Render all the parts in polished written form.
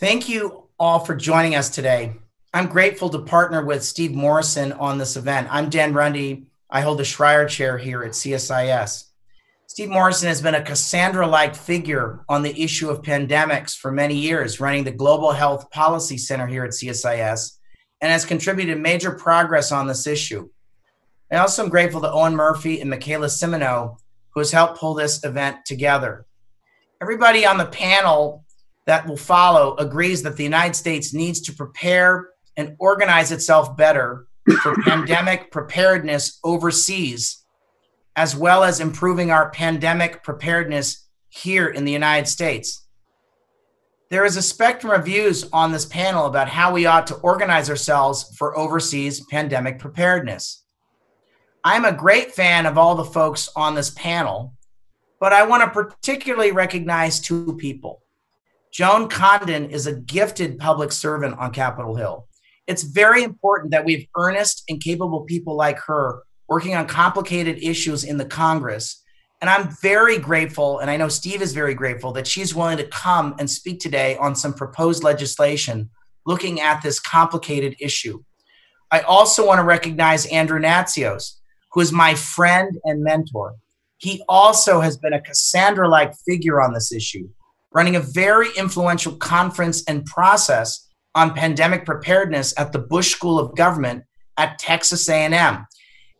Thank you all for joining us today. I'm grateful to partner with Steve Morrison on this event. I'm Dan Runde. I hold the Schreier Chair here at CSIS. Steve Morrison has been a Cassandra-like figure on the issue of pandemics for many years, running the Global Health Policy Center here at CSIS, and has contributed major progress on this issue. I also am grateful to Owen Murphy and Michaela Simino, who has helped pull this event together. Everybody on the panel that will follow agrees that the United States needs to prepare and organize itself better for pandemic preparedness overseas, as well as improving our pandemic preparedness here in the United States. There is a spectrum of views on this panel about how we ought to organize ourselves for overseas pandemic preparedness. I'm a great fan of all the folks on this panel, but I want to particularly recognize two people. Joan Condon is a gifted public servant on Capitol Hill. It's very important that we have earnest and capable people like her working on complicated issues in the Congress. And I'm very grateful, and I know Steve is very grateful, that she's willing to come and speak today on some proposed legislation looking at this complicated issue. I also want to recognize Andrew Natsios, who is my friend and mentor. He also has been a Cassandra-like figure on this issue, running a very influential conference and process on pandemic preparedness at the Bush School of Government at Texas A&M.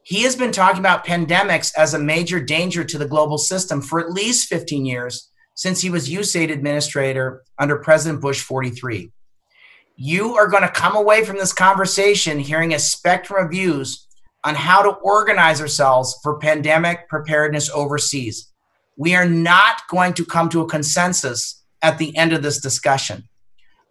He has been talking about pandemics as a major danger to the global system for at least 15 years since he was USAID administrator under President Bush 43. You are going to come away from this conversation hearing a spectrum of views on how to organize ourselves for pandemic preparedness overseas. We are not going to come to a consensus at the end of this discussion.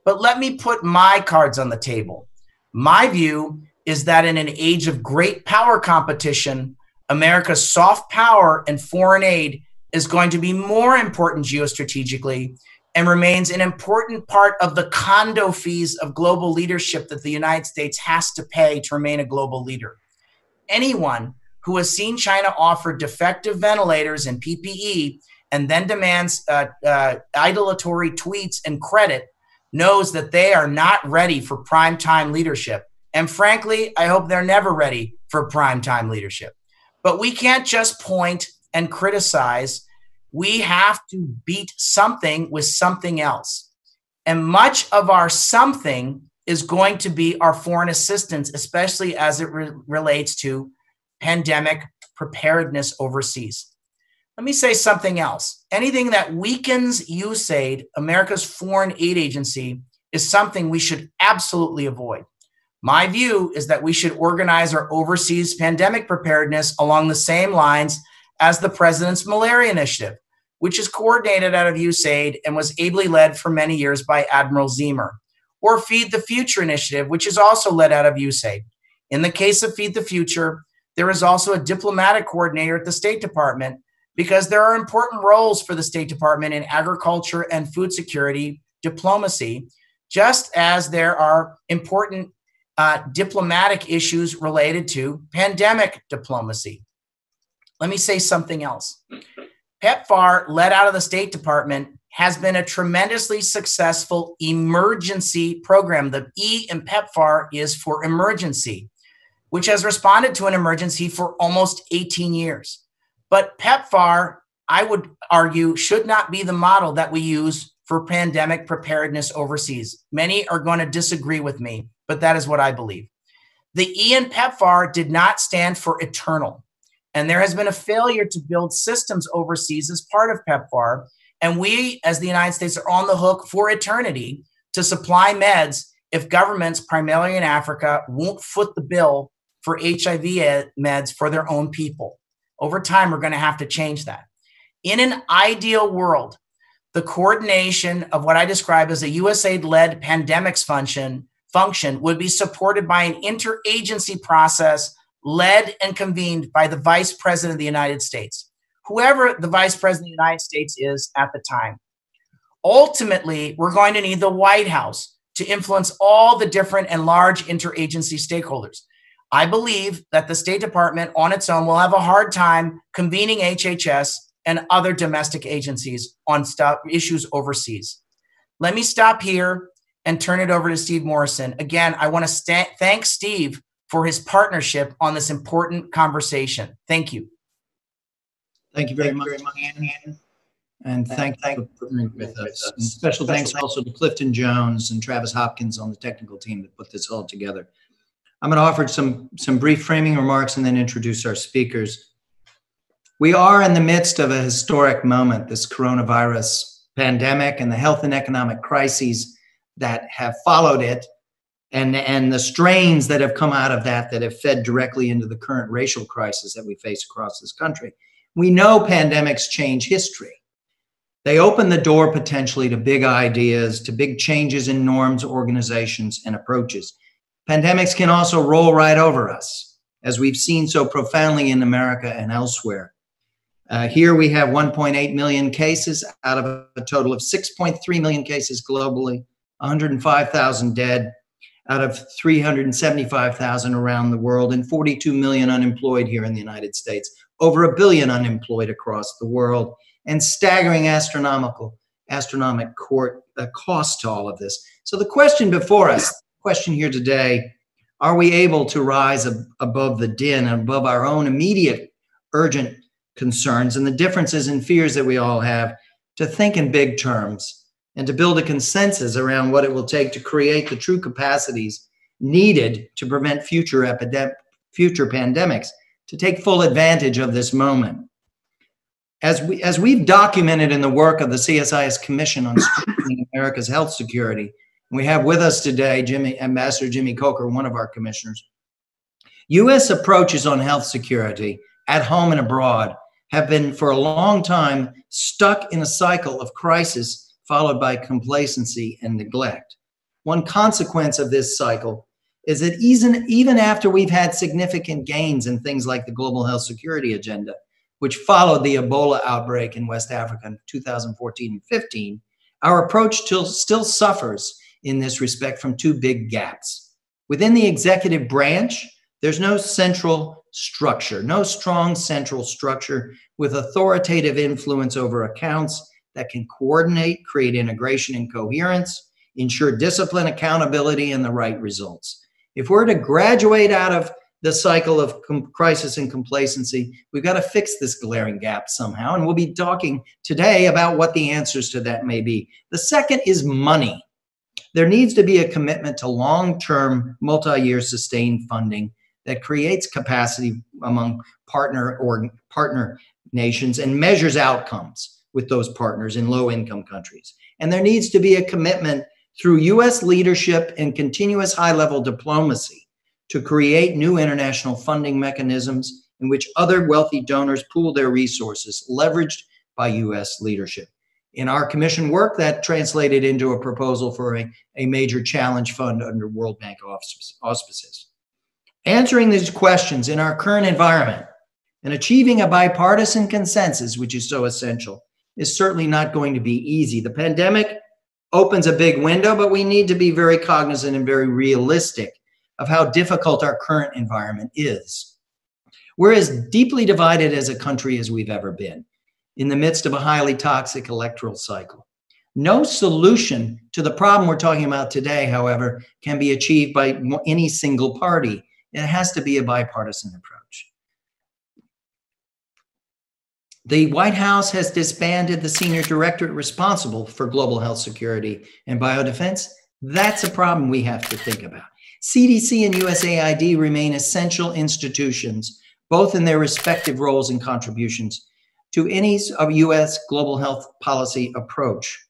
But let me put my cards on the table. My view is that in an age of great power competition, America's soft power and foreign aid is going to be more important geostrategically and remains an important part of the condo fees of global leadership that the United States has to pay to remain a global leader. Anyone who has seen China offer defective ventilators and PPE and then demands idolatory tweets and credit knows that they are not ready for primetime leadership. And frankly, I hope they're never ready for primetime leadership. But we can't just point and criticize. We have to beat something with something else. And much of our something is going to be our foreign assistance, especially as it relates to pandemic preparedness overseas. Let me say something else. Anything that weakens USAID, America's foreign aid agency, is something we should absolutely avoid. My view is that we should organize our overseas pandemic preparedness along the same lines as the President's Malaria Initiative, which is coordinated out of USAID and was ably led for many years by Admiral Zimmer, or Feed the Future Initiative, which is also led out of USAID. In the case of Feed the Future, there is also a diplomatic coordinator at the State Department because there are important roles for the State Department in agriculture and food security diplomacy, just as there are important diplomatic issues related to pandemic diplomacy. Let me say something else. PEPFAR, led out of the State Department, has been a tremendously successful emergency program. The E in PEPFAR is for emergency, which has responded to an emergency for almost 18 years. But PEPFAR, I would argue, should not be the model that we use for pandemic preparedness overseas. Many are going to disagree with me, but that is what I believe. The E in PEPFAR did not stand for eternal, and there has been a failure to build systems overseas as part of PEPFAR, and we, as the United States, are on the hook for eternity to supply meds if governments, primarily in Africa, won't foot the bill for HIV meds for their own people. Over time, we're going to have to change that. In an ideal world, the coordination of what I describe as a USAID-led pandemics function would be supported by an interagency process led and convened by the Vice President of the United States, whoever the Vice President of the United States is at the time. Ultimately, we're going to need the White House to influence all the different and large interagency stakeholders. I believe that the State Department on its own will have a hard time convening HHS and other domestic agencies on issues overseas. Let me stop here and turn it over to Steve Morrison. Again, I want to thank Steve for his partnership on this important conversation. Thank you. Thank you very much, Ann. And thank you for partnering with us. And special thanks also to Clifton Jones and Travis Hopkins on the technical team that put this all together. I'm going to offer some brief framing remarks and then introduce our speakers. We are in the midst of a historic moment, this coronavirus pandemic and the health and economic crises that have followed it, and the strains that have come out of that that have fed directly into the current racial crisis that we face across this country. We know pandemics change history. They open the door potentially to big ideas, to big changes in norms, organizations, and approaches. Pandemics can also roll right over us, as we've seen so profoundly in America and elsewhere. Here we have 1.8 million cases out of a total of 6.3 million cases globally, 105,000 dead out of 375,000 around the world, and 42 million unemployed here in the United States, over a billion unemployed across the world, and staggering astronomic cost to all of this. So the question before us, the question here today, are we able to rise above the din and above our own immediate urgent concerns and the differences and fears that we all have, to think in big terms and to build a consensus around what it will take to create the true capacities needed to prevent future pandemics, to take full advantage of this moment? As we've documented in the work of the CSIS Commission on Strengthening America's Health Security, and we have with us today Ambassador Jimmy Kolker, one of our commissioners, U.S. approaches on health security at home and abroad have been for a long time stuck in a cycle of crisis followed by complacency and neglect. One consequence of this cycle is that even after we've had significant gains in things like the Global Health Security Agenda, which followed the Ebola outbreak in West Africa in 2014 and 15, our approach still suffers in this respect from two big gaps. Within the executive branch, there's no central structure, no strong central structure with authoritative influence over accounts that can coordinate, create integration and coherence, ensure discipline, accountability, and the right results. If we're to graduate out of the cycle of crisis and complacency, we've got to fix this glaring gap somehow, and we'll be talking today about what the answers to that may be. The second is money. There needs to be a commitment to long-term, multi-year sustained funding that creates capacity among partner nations and measures outcomes with those partners in low-income countries. And there needs to be a commitment through U.S. leadership and continuous high-level diplomacy to create new international funding mechanisms in which other wealthy donors pool their resources, leveraged by U.S. leadership. In our commission work, that translated into a proposal for a major challenge fund under World Bank auspices. Answering these questions in our current environment and achieving a bipartisan consensus, which is so essential, is certainly not going to be easy. The pandemic opens a big window, but we need to be very cognizant and very realistic of how difficult our current environment is. We're as deeply divided as a country as we've ever been, in the midst of a highly toxic electoral cycle. No solution to the problem we're talking about today, however, can be achieved by any single party. It has to be a bipartisan approach. The White House has disbanded the senior directorate responsible for global health security and biodefense. That's a problem we have to think about. CDC and USAID remain essential institutions, both in their respective roles and contributions to any of U.S. global health policy approach.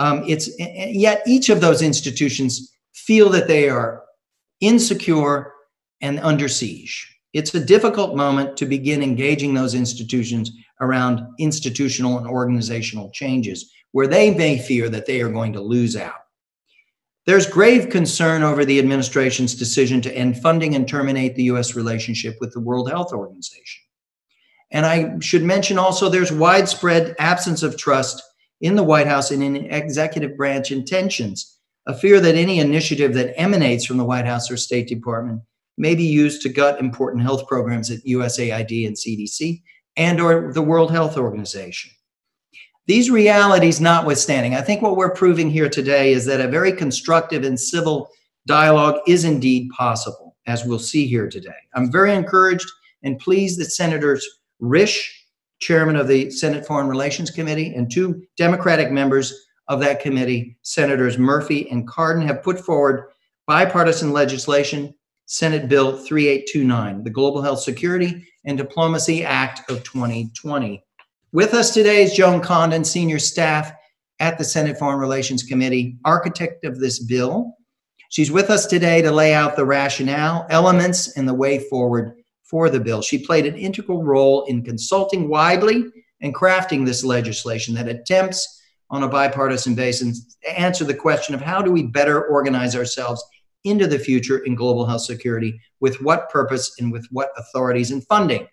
Yet each of those institutions feel that they are insecure and under siege. It's a difficult moment to begin engaging those institutions around institutional and organizational changes where they may fear that they are going to lose out. There's grave concern over the administration's decision to end funding and terminate the U.S. relationship with the World Health Organization. And I should mention also there's widespread absence of trust in the White House and in executive branch intentions, a fear that any initiative that emanates from the White House or State Department may be used to gut important health programs at USAID and CDC and or the World Health Organization. These realities notwithstanding, I think what we're proving here today is that a very constructive and civil dialogue is indeed possible, as we'll see here today. I'm very encouraged and pleased that Senators Risch, chairman of the Senate Foreign Relations Committee, and two Democratic members of that committee, Senators Murphy and Cardin, have put forward bipartisan legislation, Senate Bill 3829, the Global Health Security and Diplomacy Act of 2020. With us today is Joan Condon, senior staff at the Senate Foreign Relations Committee, architect of this bill. She's with us today to lay out the rationale, elements, and the way forward for the bill. She played an integral role in consulting widely and crafting this legislation that attempts on a bipartisan basis to answer the question of how do we better organize ourselves into the future in global health security, with what purpose and with what authorities and funding.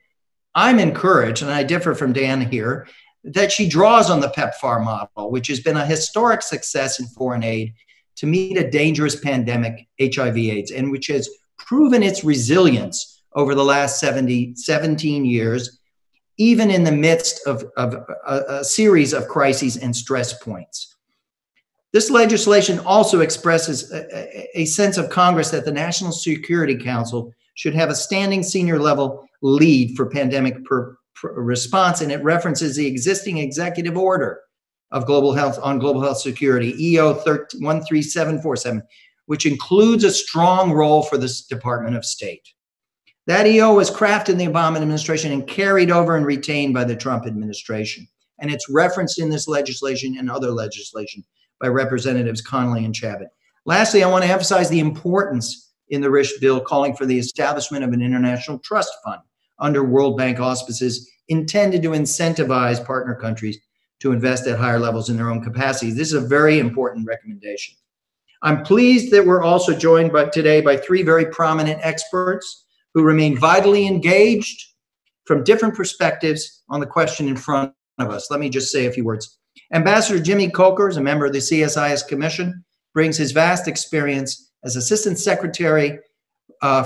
I'm encouraged, and I differ from Dan here, that she draws on the PEPFAR model, which has been a historic success in foreign aid to meet a dangerous pandemic, HIV/AIDS, and which has proven its resilience over the last 17 years, even in the midst of a series of crises and stress points. This legislation also expresses a sense of Congress that the National Security Council should have a standing senior level lead for pandemic response, and it references the existing executive order of global health on global health security, EO 13747, which includes a strong role for the Department of State. That EO was crafted in the Obama administration and carried over and retained by the Trump administration, and it's referenced in this legislation and other legislation by Representatives Connolly and Chabot. Lastly, I want to emphasize the importance in the Risch bill calling for the establishment of an international trust fund under World Bank auspices intended to incentivize partner countries to invest at higher levels in their own capacities. This is a very important recommendation. I'm pleased that we're also joined today by three very prominent experts who remain vitally engaged from different perspectives on the question in front of us. Let me just say a few words. Ambassador Jimmy Kolker, as a member of the CSIS Commission, brings his vast experience as Assistant Secretary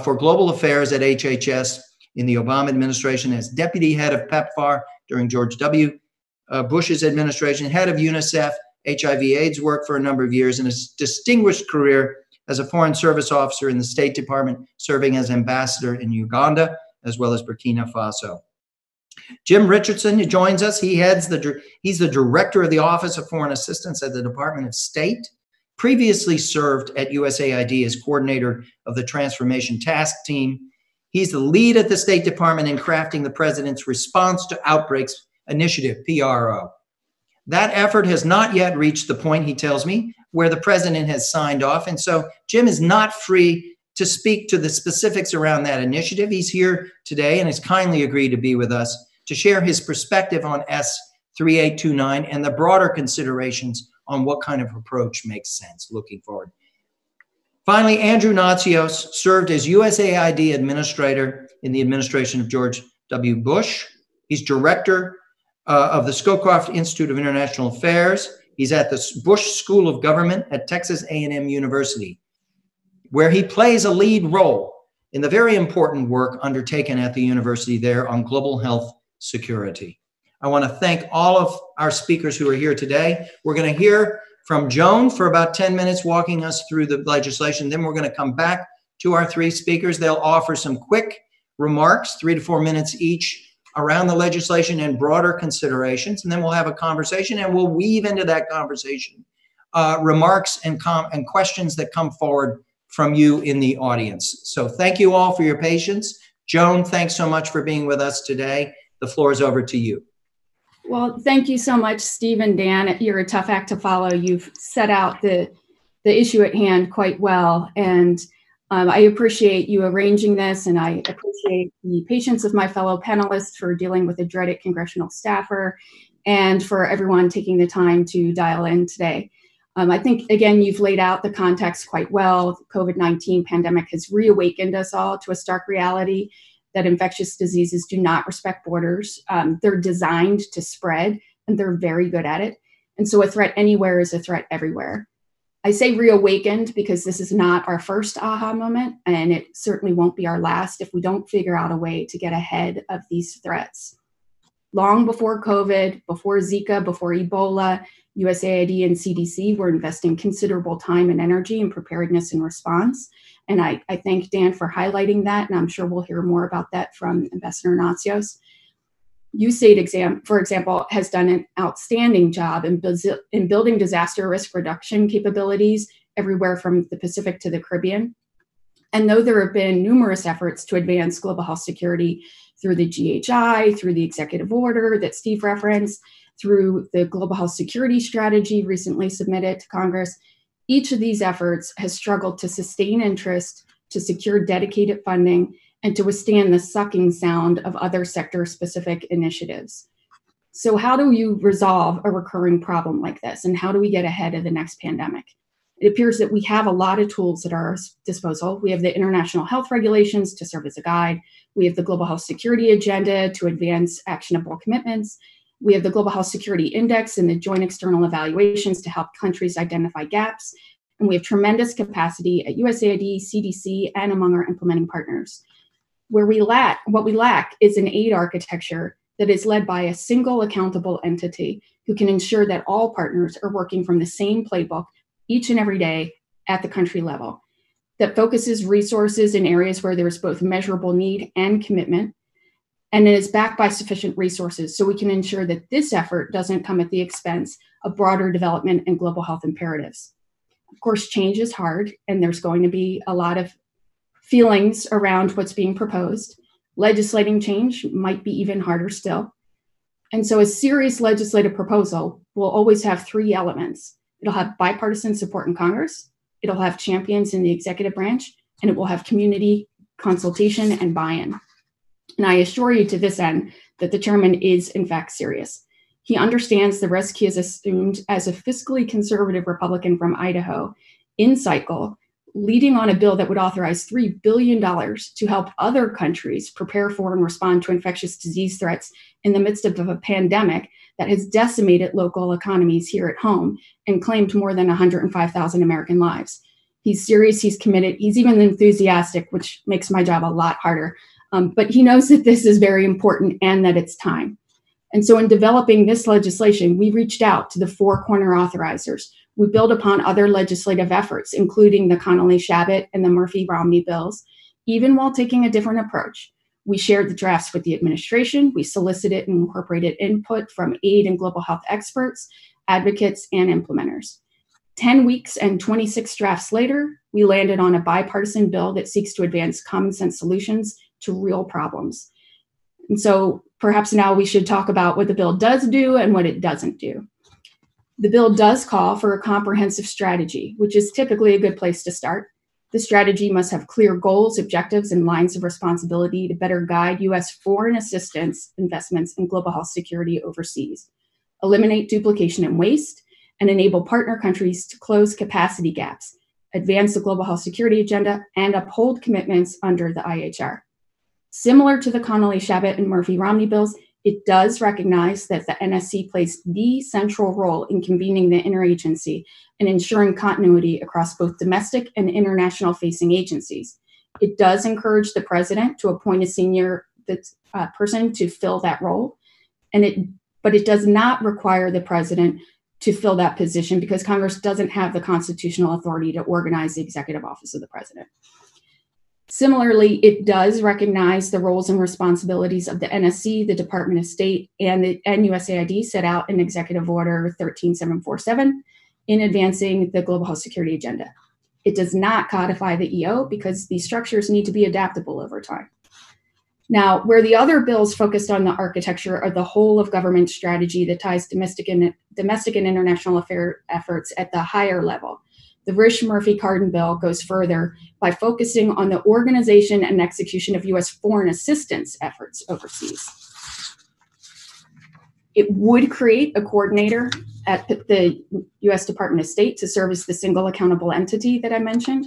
for Global Affairs at HHS in the Obama administration, as Deputy Head of PEPFAR during George W. Bush's administration, Head of UNICEF, HIV/AIDS work for a number of years, and a distinguished career as a Foreign Service Officer in the State Department, serving as Ambassador in Uganda, as well as Burkina Faso. Jim Richardson joins us. He's the Director of the Office of Foreign Assistance at the Department of State, previously served at USAID as coordinator of the Transformation Task Team. He's the lead at the State Department in crafting the President's Response to Outbreaks Initiative, PRO. That effort has not yet reached the point, he tells me, where the President has signed off, and so Jim is not free to speak to the specifics around that initiative. He's here today and has kindly agreed to be with us to share his perspective on S3829 and the broader considerations on what kind of approach makes sense looking forward. Finally, Andrew Natsios served as USAID administrator in the administration of George W. Bush. He's director of the Scowcroft Institute of International Affairs. He's at the Bush School of Government at Texas A&M University, where he plays a lead role in the very important work undertaken at the university there on global health security. I want to thank all of our speakers who are here today. We're going to hear from Joan for about 10 minutes, walking us through the legislation. Then we're going to come back to our three speakers. They'll offer some quick remarks, 3 to 4 minutes each, around the legislation and broader considerations. And then we'll have a conversation, and we'll weave into that conversation remarks and questions that come forward from you in the audience. So thank you all for your patience. Joan, thanks so much for being with us today. The floor is over to you. Well, thank you so much, Steve and Dan. You're a tough act to follow. You've set out the issue at hand quite well. And I appreciate you arranging this, and I appreciate the patience of my fellow panelists for dealing with a dreaded congressional staffer, and for everyone taking the time to dial in today. I think, again, you've laid out the context quite well. The COVID-19 pandemic has reawakened us all to a stark reality that infectious diseases do not respect borders. They're designed to spread, and they're very good at it. And so a threat anywhere is a threat everywhere. I say reawakened because this is not our first aha moment, and it certainly won't be our last if we don't figure out a way to get ahead of these threats. Long before COVID, before Zika, before Ebola, USAID and CDC were investing considerable time and energy in preparedness and response. And I thank Dan for highlighting that, and I'm sure we'll hear more about that from Ambassador Natsios. USAID, for example, has done an outstanding job in building disaster risk reduction capabilities everywhere from the Pacific to the Caribbean. And though there have been numerous efforts to advance global health security through the GHI, through the executive order that Steve referenced, through the global health security strategy recently submitted to Congress, each of these efforts has struggled to sustain interest, to secure dedicated funding, and to withstand the sucking sound of other sector-specific initiatives. So how do you resolve a recurring problem like this? And how do we get ahead of the next pandemic? It appears that we have a lot of tools at our disposal. We have the International Health Regulations to serve as a guide. We have the Global Health Security Agenda to advance actionable commitments. We have the Global Health Security Index and the joint external evaluations to help countries identify gaps. And we have tremendous capacity at USAID, CDC, and among our implementing partners. Where we lack, what we lack is an aid architecture that is led by a single accountable entity who can ensure that all partners are working from the same playbook each and every day at the country level, that focuses resources in areas where there is both measurable need and commitment, and it is backed by sufficient resources so we can ensure that this effort doesn't come at the expense of broader development and global health imperatives. Of course, change is hard, and there's going to be a lot of feelings around what's being proposed. Legislating change might be even harder still. And so a serious legislative proposal will always have three elements. It'll have bipartisan support in Congress, it'll have champions in the executive branch, and it will have community consultation and buy-in. And I assure you to this end that the chairman is in fact serious. He understands the risk he has assumed as a fiscally conservative Republican from Idaho in cycle, leading on a bill that would authorize $3 billion to help other countries prepare for and respond to infectious disease threats in the midst of a pandemic that has decimated local economies here at home and claimed more than 105,000 American lives. He's serious, he's committed, he's even enthusiastic, which makes my job a lot harder. But he knows that this is very important and that it's time. And so in developing this legislation, we reached out to the four corner authorizers. We build upon other legislative efforts, including the Connolly-Shabbat and the Murphy-Romney bills, even while taking a different approach. We shared the drafts with the administration. We solicited and incorporated input from aid and global health experts, advocates, and implementers. 10 weeks and 26 drafts later, we landed on a bipartisan bill that seeks to advance common sense solutions to real problems. And so perhaps now we should talk about what the bill does do and what it doesn't do. The bill does call for a comprehensive strategy, which is typically a good place to start. The strategy must have clear goals, objectives, and lines of responsibility to better guide U.S. foreign assistance investments in global health security overseas, eliminate duplication and waste, and enable partner countries to close capacity gaps, advance the global health security agenda, and uphold commitments under the IHR. Similar to the Connolly-Shabbat and Murphy-Romney bills, it does recognize that the NSC plays the central role in convening the interagency and ensuring continuity across both domestic and international facing agencies. It does encourage the president to appoint a senior person to fill that role, but it does not require the president to fill that position because Congress doesn't have the constitutional authority to organize the executive office of the president. Similarly, it does recognize the roles and responsibilities of the NSC, the Department of State, and USAID set out in Executive Order 13747 in advancing the global health security agenda. It does not codify the EO because these structures need to be adaptable over time. Now, where the other bills focused on the architecture of the whole of government strategy that ties domestic and international affair efforts at the higher level, the Risch-Murphy-Cardin bill goes further by focusing on the organization and execution of U.S. foreign assistance efforts overseas. It would create a coordinator at the U.S. Department of State to serve as the single accountable entity that I mentioned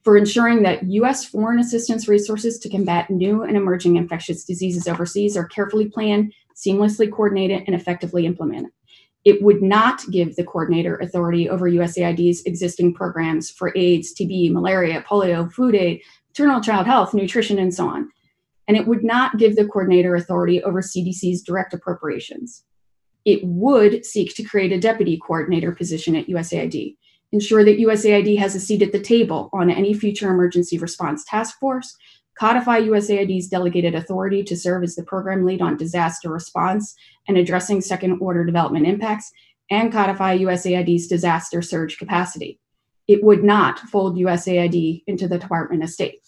for ensuring that U.S. foreign assistance resources to combat new and emerging infectious diseases overseas are carefully planned, seamlessly coordinated, and effectively implemented. It would not give the coordinator authority over USAID's existing programs for AIDS, TB, malaria, polio, food aid, maternal child health, nutrition, and so on. and it would not give the coordinator authority over CDC's direct appropriations. It would seek to create a deputy coordinator position at USAID, ensure that USAID has a seat at the table on any future emergency response task force, codify USAID's delegated authority to serve as the program lead on disaster response and addressing second-order development impacts, and codify USAID's disaster surge capacity. It would not fold USAID into the Department of State.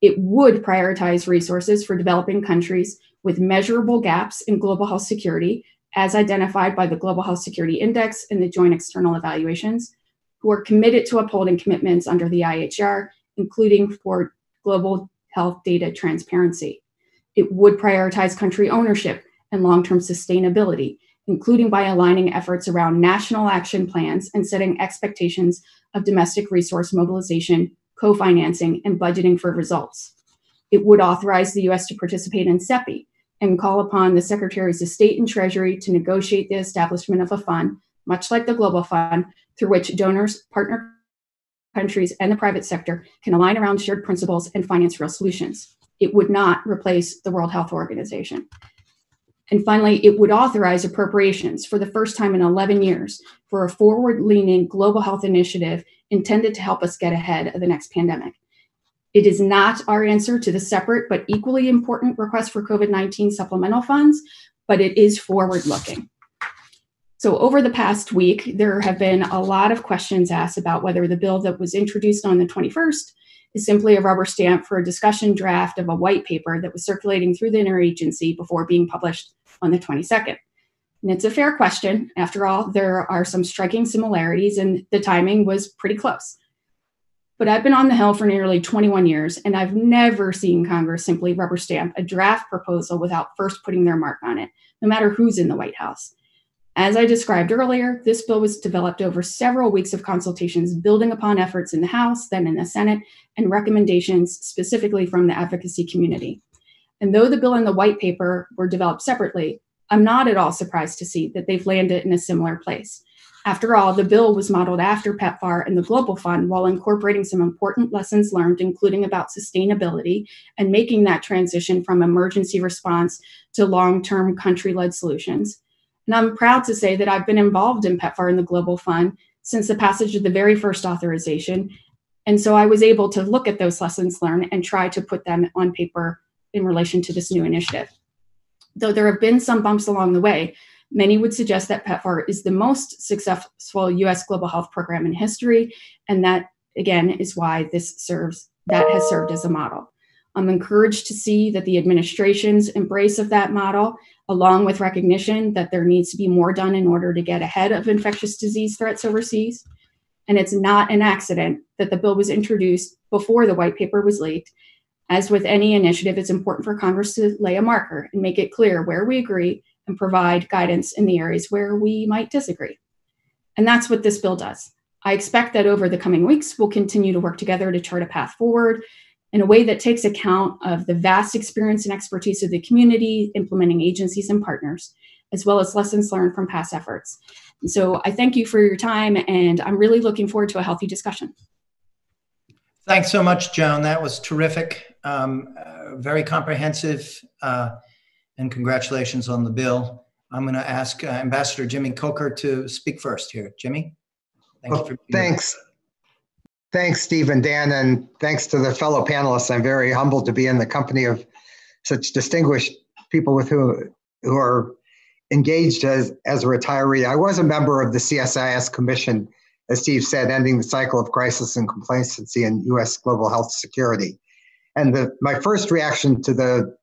It would prioritize resources for developing countries with measurable gaps in global health security, as identified by the Global Health Security Index and the Joint External Evaluations, who are committed to upholding commitments under the IHR, including for global health data transparency. It would prioritize country ownership and long-term sustainability, including by aligning efforts around national action plans and setting expectations of domestic resource mobilization, co-financing, and budgeting for results. It would authorize the U.S. to participate in CEPI and call upon the Secretaries of State and Treasury to negotiate the establishment of a fund, much like the Global Fund, through which donors, partner countries, and the private sector can align around shared principles and finance real solutions. It would not replace the World Health Organization. And finally, it would authorize appropriations for the first time in 11 years for a forward-leaning global health initiative intended to help us get ahead of the next pandemic. It is not our answer to the separate but equally important request for COVID-19 supplemental funds, but it is forward-looking. So over the past week, there have been a lot of questions asked about whether the bill that was introduced on the 21st is simply a rubber stamp for a discussion draft of a white paper that was circulating through the interagency before being published on the 22nd. And it's a fair question. After all, there are some striking similarities, and the timing was pretty close. But I've been on the Hill for nearly 21 years, and I've never seen Congress simply rubber stamp a draft proposal without first putting their mark on it, no matter who's in the White House. As I described earlier, this bill was developed over several weeks of consultations, building upon efforts in the House, then in the Senate, and recommendations specifically from the advocacy community. And though the bill and the white paper were developed separately, I'm not at all surprised to see that they've landed in a similar place. After all, the bill was modeled after PEPFAR and the Global Fund while incorporating some important lessons learned, including about sustainability and making that transition from emergency response to long-term country-led solutions. And I'm proud to say that I've been involved in PEPFAR and the Global Fund since the passage of the very first authorization. And so I was able to look at those lessons learned and try to put them on paper in relation to this new initiative. Though there have been some bumps along the way, many would suggest that PEPFAR is the most successful U.S. global health program in history, and that, again, is why that has served as a model. I'm encouraged to see that the administration's embrace of that model, along with recognition that there needs to be more done in order to get ahead of infectious disease threats overseas. And it's not an accident that the bill was introduced before the white paper was leaked. As with any initiative, it's important for Congress to lay a marker and make it clear where we agree and provide guidance in the areas where we might disagree. And that's what this bill does. I expect that over the coming weeks, we'll continue to work together to chart a path forward in a way that takes account of the vast experience and expertise of the community, implementing agencies and partners, as well as lessons learned from past efforts. And so I thank you for your time, and I'm really looking forward to a healthy discussion. Thanks so much, Joan. That was terrific, very comprehensive, and congratulations on the bill. I'm going to ask Ambassador Jimmy Kolker to speak first here. Jimmy? Thanks. Thanks, Steve and Dan, and thanks to the fellow panelists. I'm very humbled to be in the company of such distinguished people with who are engaged as a retiree. I was a member of the CSIS Commission, as Steve said, ending the cycle of crisis and complacency in U.S. global health security. And my first reaction to the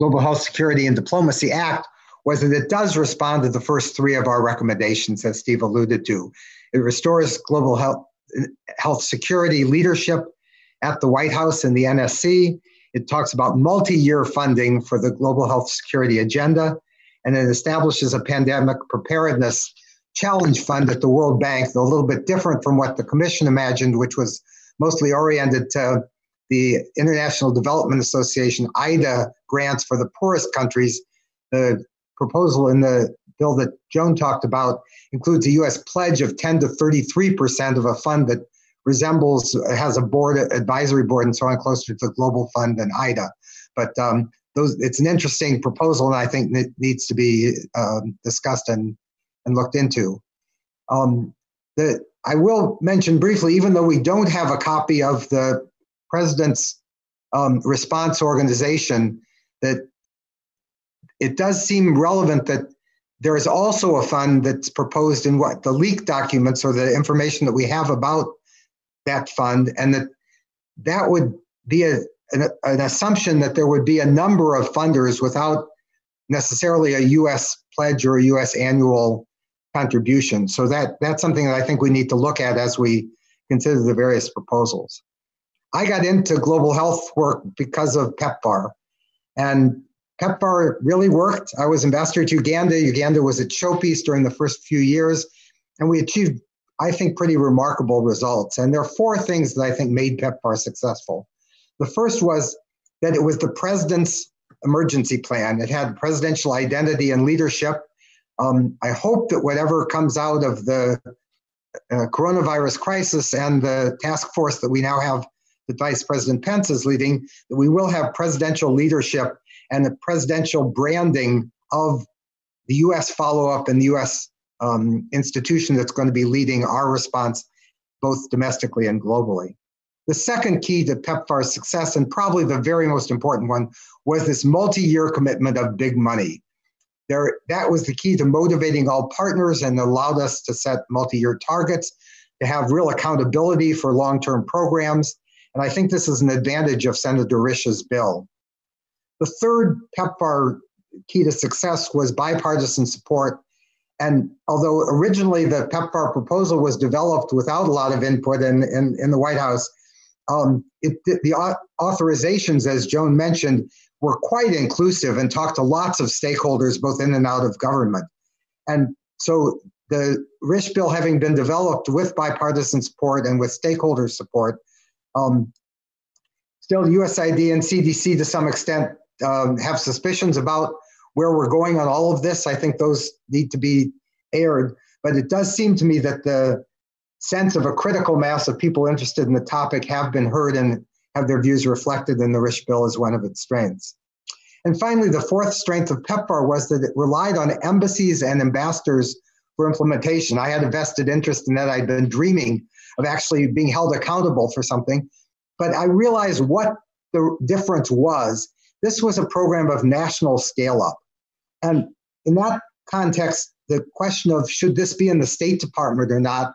Global Health Security and Diplomacy Act was that it does respond to the first three of our recommendations, as Steve alluded to. It restores global health security leadership at the White House and the NSC. It talks about multi-year funding for the global health security agenda, and it establishes a pandemic preparedness challenge fund at the World Bank, though a little bit different from what the Commission imagined, which was mostly oriented to the International Development Association (IDA) grants for the poorest countries. The proposal in the bill that Joan talked about includes a U.S. pledge of 10 to 33% of a fund that resembles, has a board, advisory board, and so on, closer to the Global Fund than IDA. But those, it's an interesting proposal, and I think it needs to be discussed and looked into. I will mention briefly, even though we don't have a copy of the president's response organization, that it does seem relevant that there is also a fund that's proposed in what the leaked documents or the information that we have about that fund, and that would be an assumption that there would be a number of funders without necessarily a U.S. pledge or a U.S. annual contribution. So that's something that I think we need to look at as we consider the various proposals. I got into global health work because of PEPFAR, and PEPFAR really worked. I was ambassador to Uganda. Uganda was at showpiece during the first few years, and we achieved, I think, pretty remarkable results. And there are four things that I think made PEPFAR successful. The first was that it was the president's emergency plan. It had presidential identity and leadership. I hope that whatever comes out of the coronavirus crisis and the task force that we now have that Vice President Pence is leading, that we will have presidential leadership and the presidential branding of the U.S. follow-up and the U.S. institution that's going to be leading our response both domestically and globally. The second key to PEPFAR's success, and probably the very most important one, was this multi-year commitment of big money. That was the key to motivating all partners and allowed us to set multi-year targets, to have real accountability for long-term programs. And I think this is an advantage of Senator Risch's bill. The third PEPFAR key to success was bipartisan support. And although originally the PEPFAR proposal was developed without a lot of input in the White House, the authorizations, as Joan mentioned, were quite inclusive and talked to lots of stakeholders, both in and out of government. And so the Risch bill, having been developed with bipartisan support and with stakeholder support, still USAID and CDC to some extent have suspicions about where we're going on all of this. I think those need to be aired, but it does seem to me that the sense of a critical mass of people interested in the topic have been heard and have their views reflected in the Risch bill as one of its strengths. And finally, the fourth strength of PEPFAR was that it relied on embassies and ambassadors for implementation. I had a vested interest in that. I'd been dreaming of actually being held accountable for something, but I realized what the difference was. This was a program of national scale-up. And in that context, the question of should this be in the State Department or not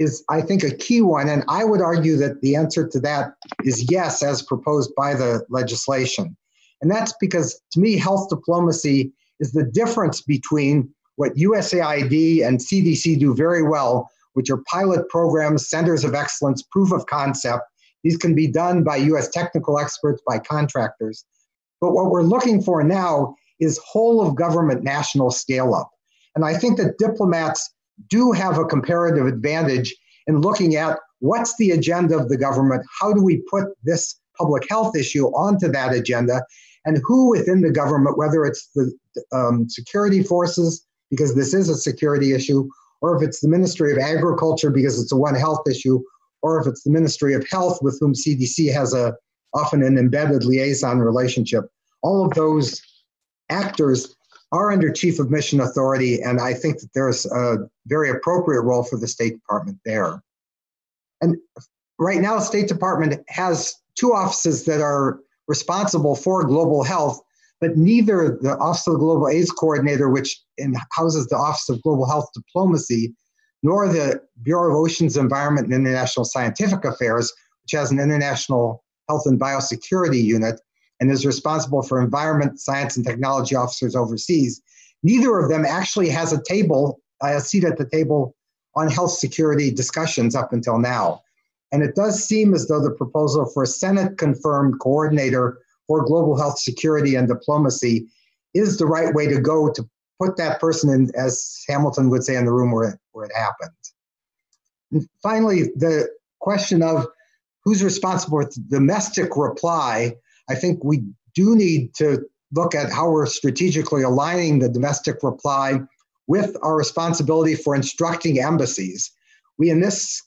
is, I think, a key one. And I would argue that the answer to that is yes, as proposed by the legislation. And that's because, to me, health diplomacy is the difference between what USAID and CDC do very well, which are pilot programs, centers of excellence, proof of concept. These can be done by U.S. technical experts, by contractors. But what we're looking for now is whole of government national scale up. And I think that diplomats do have a comparative advantage in looking at what's the agenda of the government, how do we put this public health issue onto that agenda, and who within the government, whether it's the security forces, because this is a security issue, or if it's the Ministry of Agriculture, because it's a One Health issue, or if it's the Ministry of Health, with whom CDC has often an embedded liaison relationship. All of those actors are under Chief of Mission authority, and I think that there's a very appropriate role for the State Department there. And right now, the State Department has two offices that are responsible for global health, but neither the Office of the Global AIDS Coordinator, which houses the Office of Global Health Diplomacy, nor the Bureau of Oceans, Environment, and International Scientific Affairs, which has an International Health and Biosecurity Unit and is responsible for environment, science, and technology officers overseas. Neither of them actually has a seat at the table on health security discussions up until now. And it does seem as though the proposal for a Senate-confirmed coordinator for global health security and diplomacy is the right way to go to put that person in, as Hamilton would say, in the room where it happened. And finally, the question of who's responsible for the domestic reply, I think we do need to look at how we're strategically aligning the domestic reply with our responsibility for instructing embassies. We, in this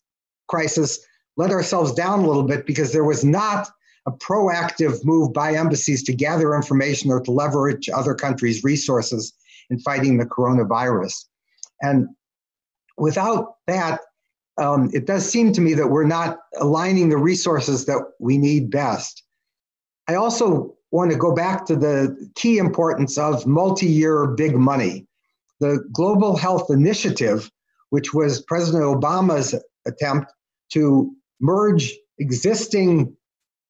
crisis, let ourselves down a little bit because there was not a proactive move by embassies to gather information or to leverage other countries' resources in fighting the coronavirus. And without that, it does seem to me that we're not aligning the resources that we need best. I also want to go back to the key importance of multi-year big money. The Global Health Initiative, which was President Obama's attempt to merge existing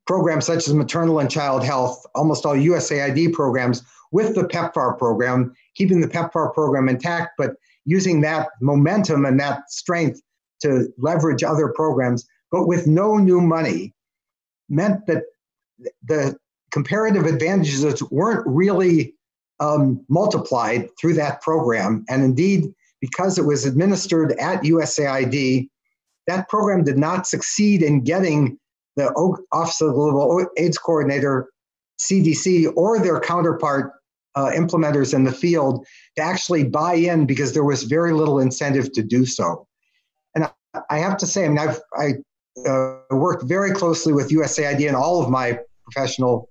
programs such as maternal and child health, almost all USAID programs, with the PEPFAR program, keeping the PEPFAR program intact, but using that momentum and that strength to leverage other programs, but with no new money, meant that the comparative advantages weren't really multiplied through that program. And indeed, because it was administered at USAID, that program did not succeed in getting the Office of the Global AIDS Coordinator, CDC, or their counterpart implementers in the field to actually buy in, because there was very little incentive to do so. And I have to say, I mean, I worked very closely with USAID in all of my professional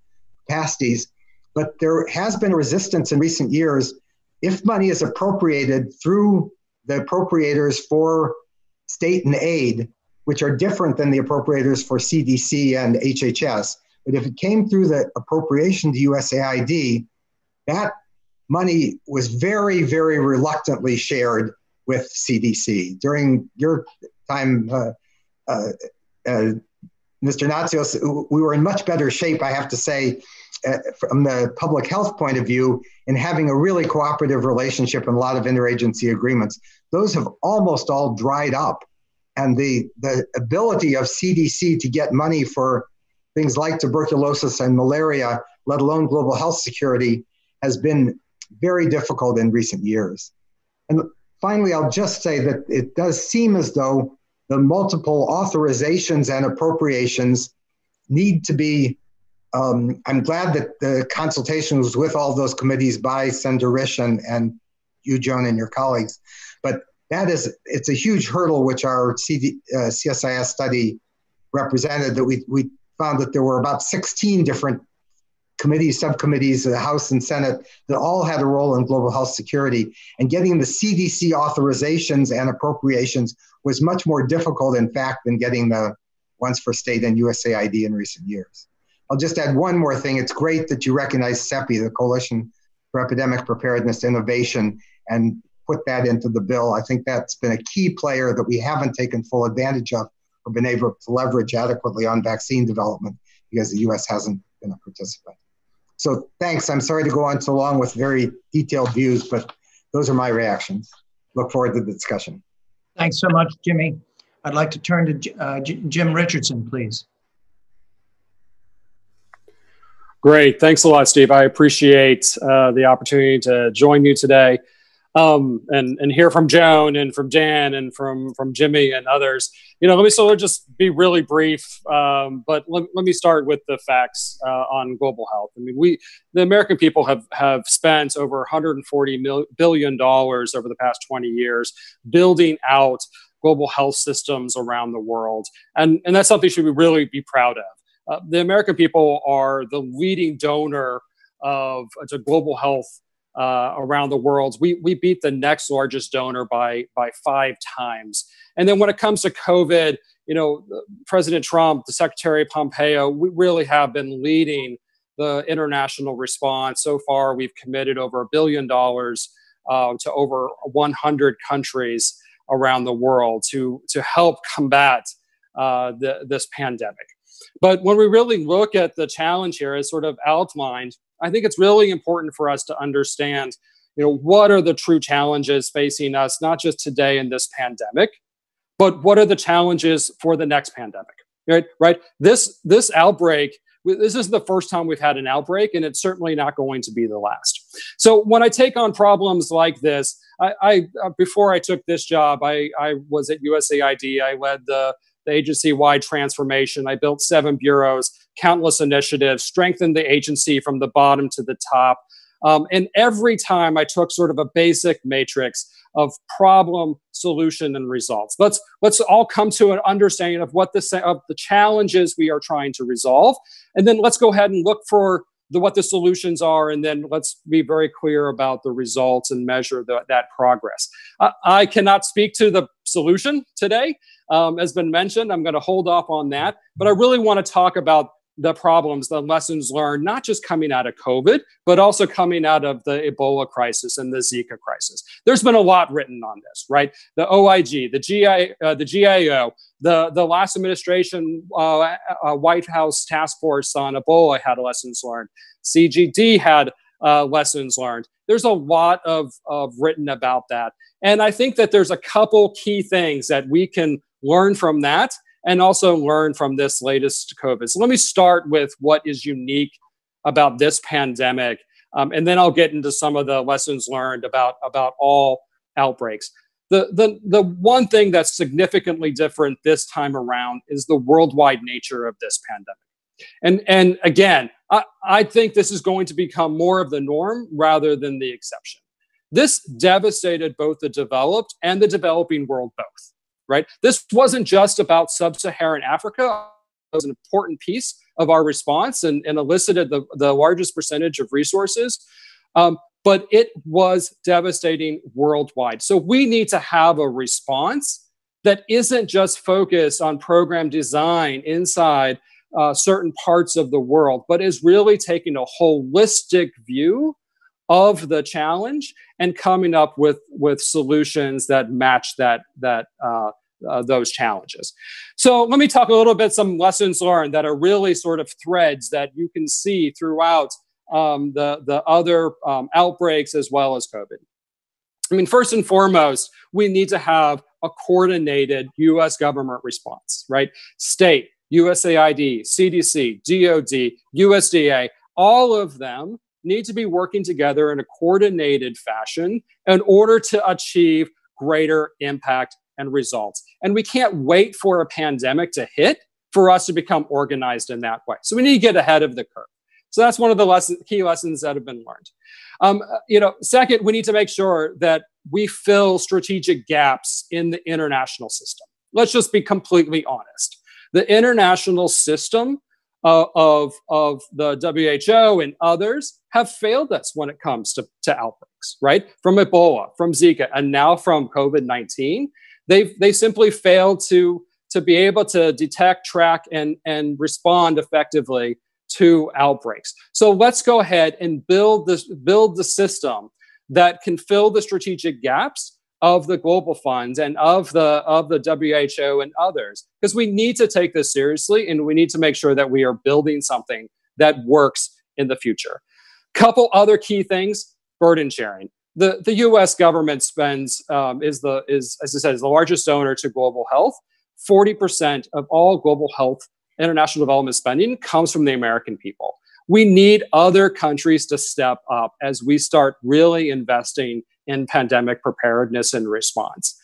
capacities, but there has been resistance in recent years. If money is appropriated through the appropriators for state and aid, which are different than the appropriators for CDC and HHS, but if it came through the appropriation to USAID, that money was very, very reluctantly shared with CDC. During your time, Mr. Natsios, we were in much better shape, I have to say, from the public health point of view, in having a really cooperative relationship and a lot of interagency agreements. Those have almost all dried up. And the ability of CDC to get money for things like tuberculosis and malaria, let alone global health security, has been very difficult in recent years. And finally, I'll just say that it does seem as though the multiple authorizations and appropriations need to be, I'm glad that the consultation was with all those committees by Senator Risch and you, Joan, and your colleagues, but that is, it's a huge hurdle which our CSIS study represented, that we found that there were about 16 different committees, subcommittees of the House and Senate that all had a role in global health security. And getting the CDC authorizations and appropriations was much more difficult, in fact, than getting the ones for state and USAID in recent years. I'll just add one more thing. It's great that you recognize CEPI, the Coalition for Epidemic Preparedness Innovation, and put that into the bill. I think that's been a key player that we haven't taken full advantage of or been able to leverage adequately on vaccine development because the U.S. hasn't been a participant. So thanks. I'm sorry to go on so long with very detailed views, but those are my reactions. Look forward to the discussion. Thanks so much, Jimmy. I'd like to turn to Jim Richardson, please. Great. Thanks a lot, Steve. I appreciate the opportunity to join you today and hear from Joan and from Dan and from Jimmy and others. You know, let me sort of just be really brief, but let me start with the facts on global health. I mean, the American people have spent over $140 billion over the past 20 years building out global health systems around the world. And that's something we should really be proud of. The American people are the leading donor to global health around the world. We beat the next largest donor by 5 times. And then when it comes to COVID, you know, President Trump, the Secretary Pompeo, we really have been leading the international response. So far, we've committed over $1 billion to over 100 countries around the world to help combat this pandemic. But when we really look at the challenge here, as sort of outlined, I think it's really important for us to understand, you know, what are the true challenges facing us, not just today in this pandemic, but what are the challenges for the next pandemic, right? This outbreak, this isn't the first time we've had an outbreak, and it's certainly not going to be the last. So when I take on problems like this, before I took this job, I was at USAID. I led the agency-wide transformation. I built 7 bureaus, countless initiatives, strengthened the agency from the bottom to the top. And every time I took sort of a basic matrix of problem, solution, and results. Let's all come to an understanding of what the challenges we are trying to resolve, and then let's go ahead and look for what the solutions are, and then let's be very clear about the results and measure that progress. I cannot speak to the solution today, as been mentioned. I'm going to hold off on that, but I really want to talk about the problems, the lessons learned, not just coming out of COVID, but also coming out of the Ebola crisis and the Zika crisis. There's been a lot written on this, right? The OIG, the GAO, the last administration White House task force on Ebola had lessons learned. CGD had lessons learned. There's a lot of written about that. And I think that there's a couple key things that we can learn from that, and also learn from this latest COVID. So let me start with what is unique about this pandemic, and then I'll get into some of the lessons learned about all outbreaks. The one thing that's significantly different this time around is the worldwide nature of this pandemic. And again, I think this is going to become more of the norm rather than the exception. This devastated both the developed and the developing world both. Right? This wasn't just about sub-Saharan Africa. It was an important piece of our response and elicited the largest percentage of resources, but it was devastating worldwide. So we need to have a response that isn't just focused on program design inside certain parts of the world, but is really taking a holistic view of the challenge and coming up with solutions that match those challenges. So let me talk a little bit, some lessons learned that are really sort of threads that you can see throughout the other outbreaks as well as COVID. I mean, first and foremost, we need to have a coordinated US government response, right? State, USAID, CDC, DOD, USDA, all of them need to be working together in a coordinated fashion in order to achieve greater impact and results. And we can't wait for a pandemic to hit for us to become organized in that way. So we need to get ahead of the curve. So that's one of the key lessons that have been learned. Second, we need to make sure that we fill strategic gaps in the international system. Let's just be completely honest. The international system of the WHO and others have failed us when it comes to outbreaks, right? From Ebola, from Zika, and now from COVID-19. They simply failed to be able to detect, track, and respond effectively to outbreaks. So let's go ahead and build the system that can fill the strategic gaps of the Global Fund and of the WHO and others, because we need to take this seriously and we need to make sure that we are building something that works in the future. Couple other key things: burden sharing. The U.S. government spends is, as I said, the largest donor to global health. 40% of all global health international development spending comes from the American people. We need other countries to step up as we start really investing in pandemic preparedness and response.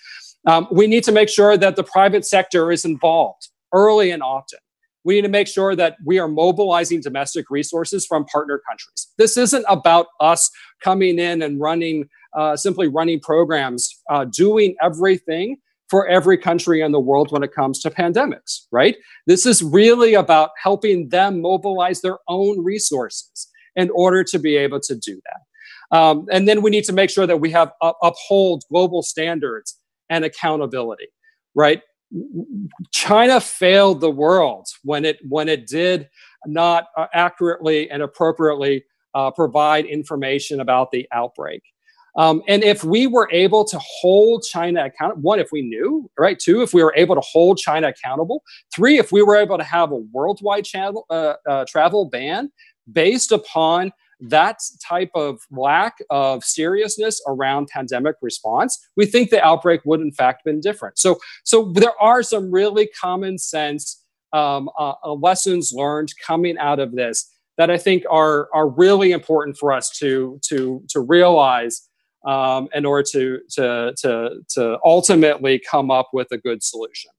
We need to make sure that the private sector is involved early and often. We need to make sure that we are mobilizing domestic resources from partner countries. This isn't about us coming in and simply running programs, doing everything for every country in the world when it comes to pandemics, right? This is really about helping them mobilize their own resources in order to be able to do that. And then we need to make sure that we have uphold global standards and accountability, right? China failed the world when it did not accurately and appropriately provide information about the outbreak. And if we were able to hold China accountable, one, if we knew, right? Two, if we were able to hold China accountable. Three, if we were able to have a worldwide travel ban based upon that type of lack of seriousness around pandemic response, we think the outbreak would in fact been different. So there are some really common sense lessons learned coming out of this that I think are really important for us to realize in order to ultimately come up with a good solution.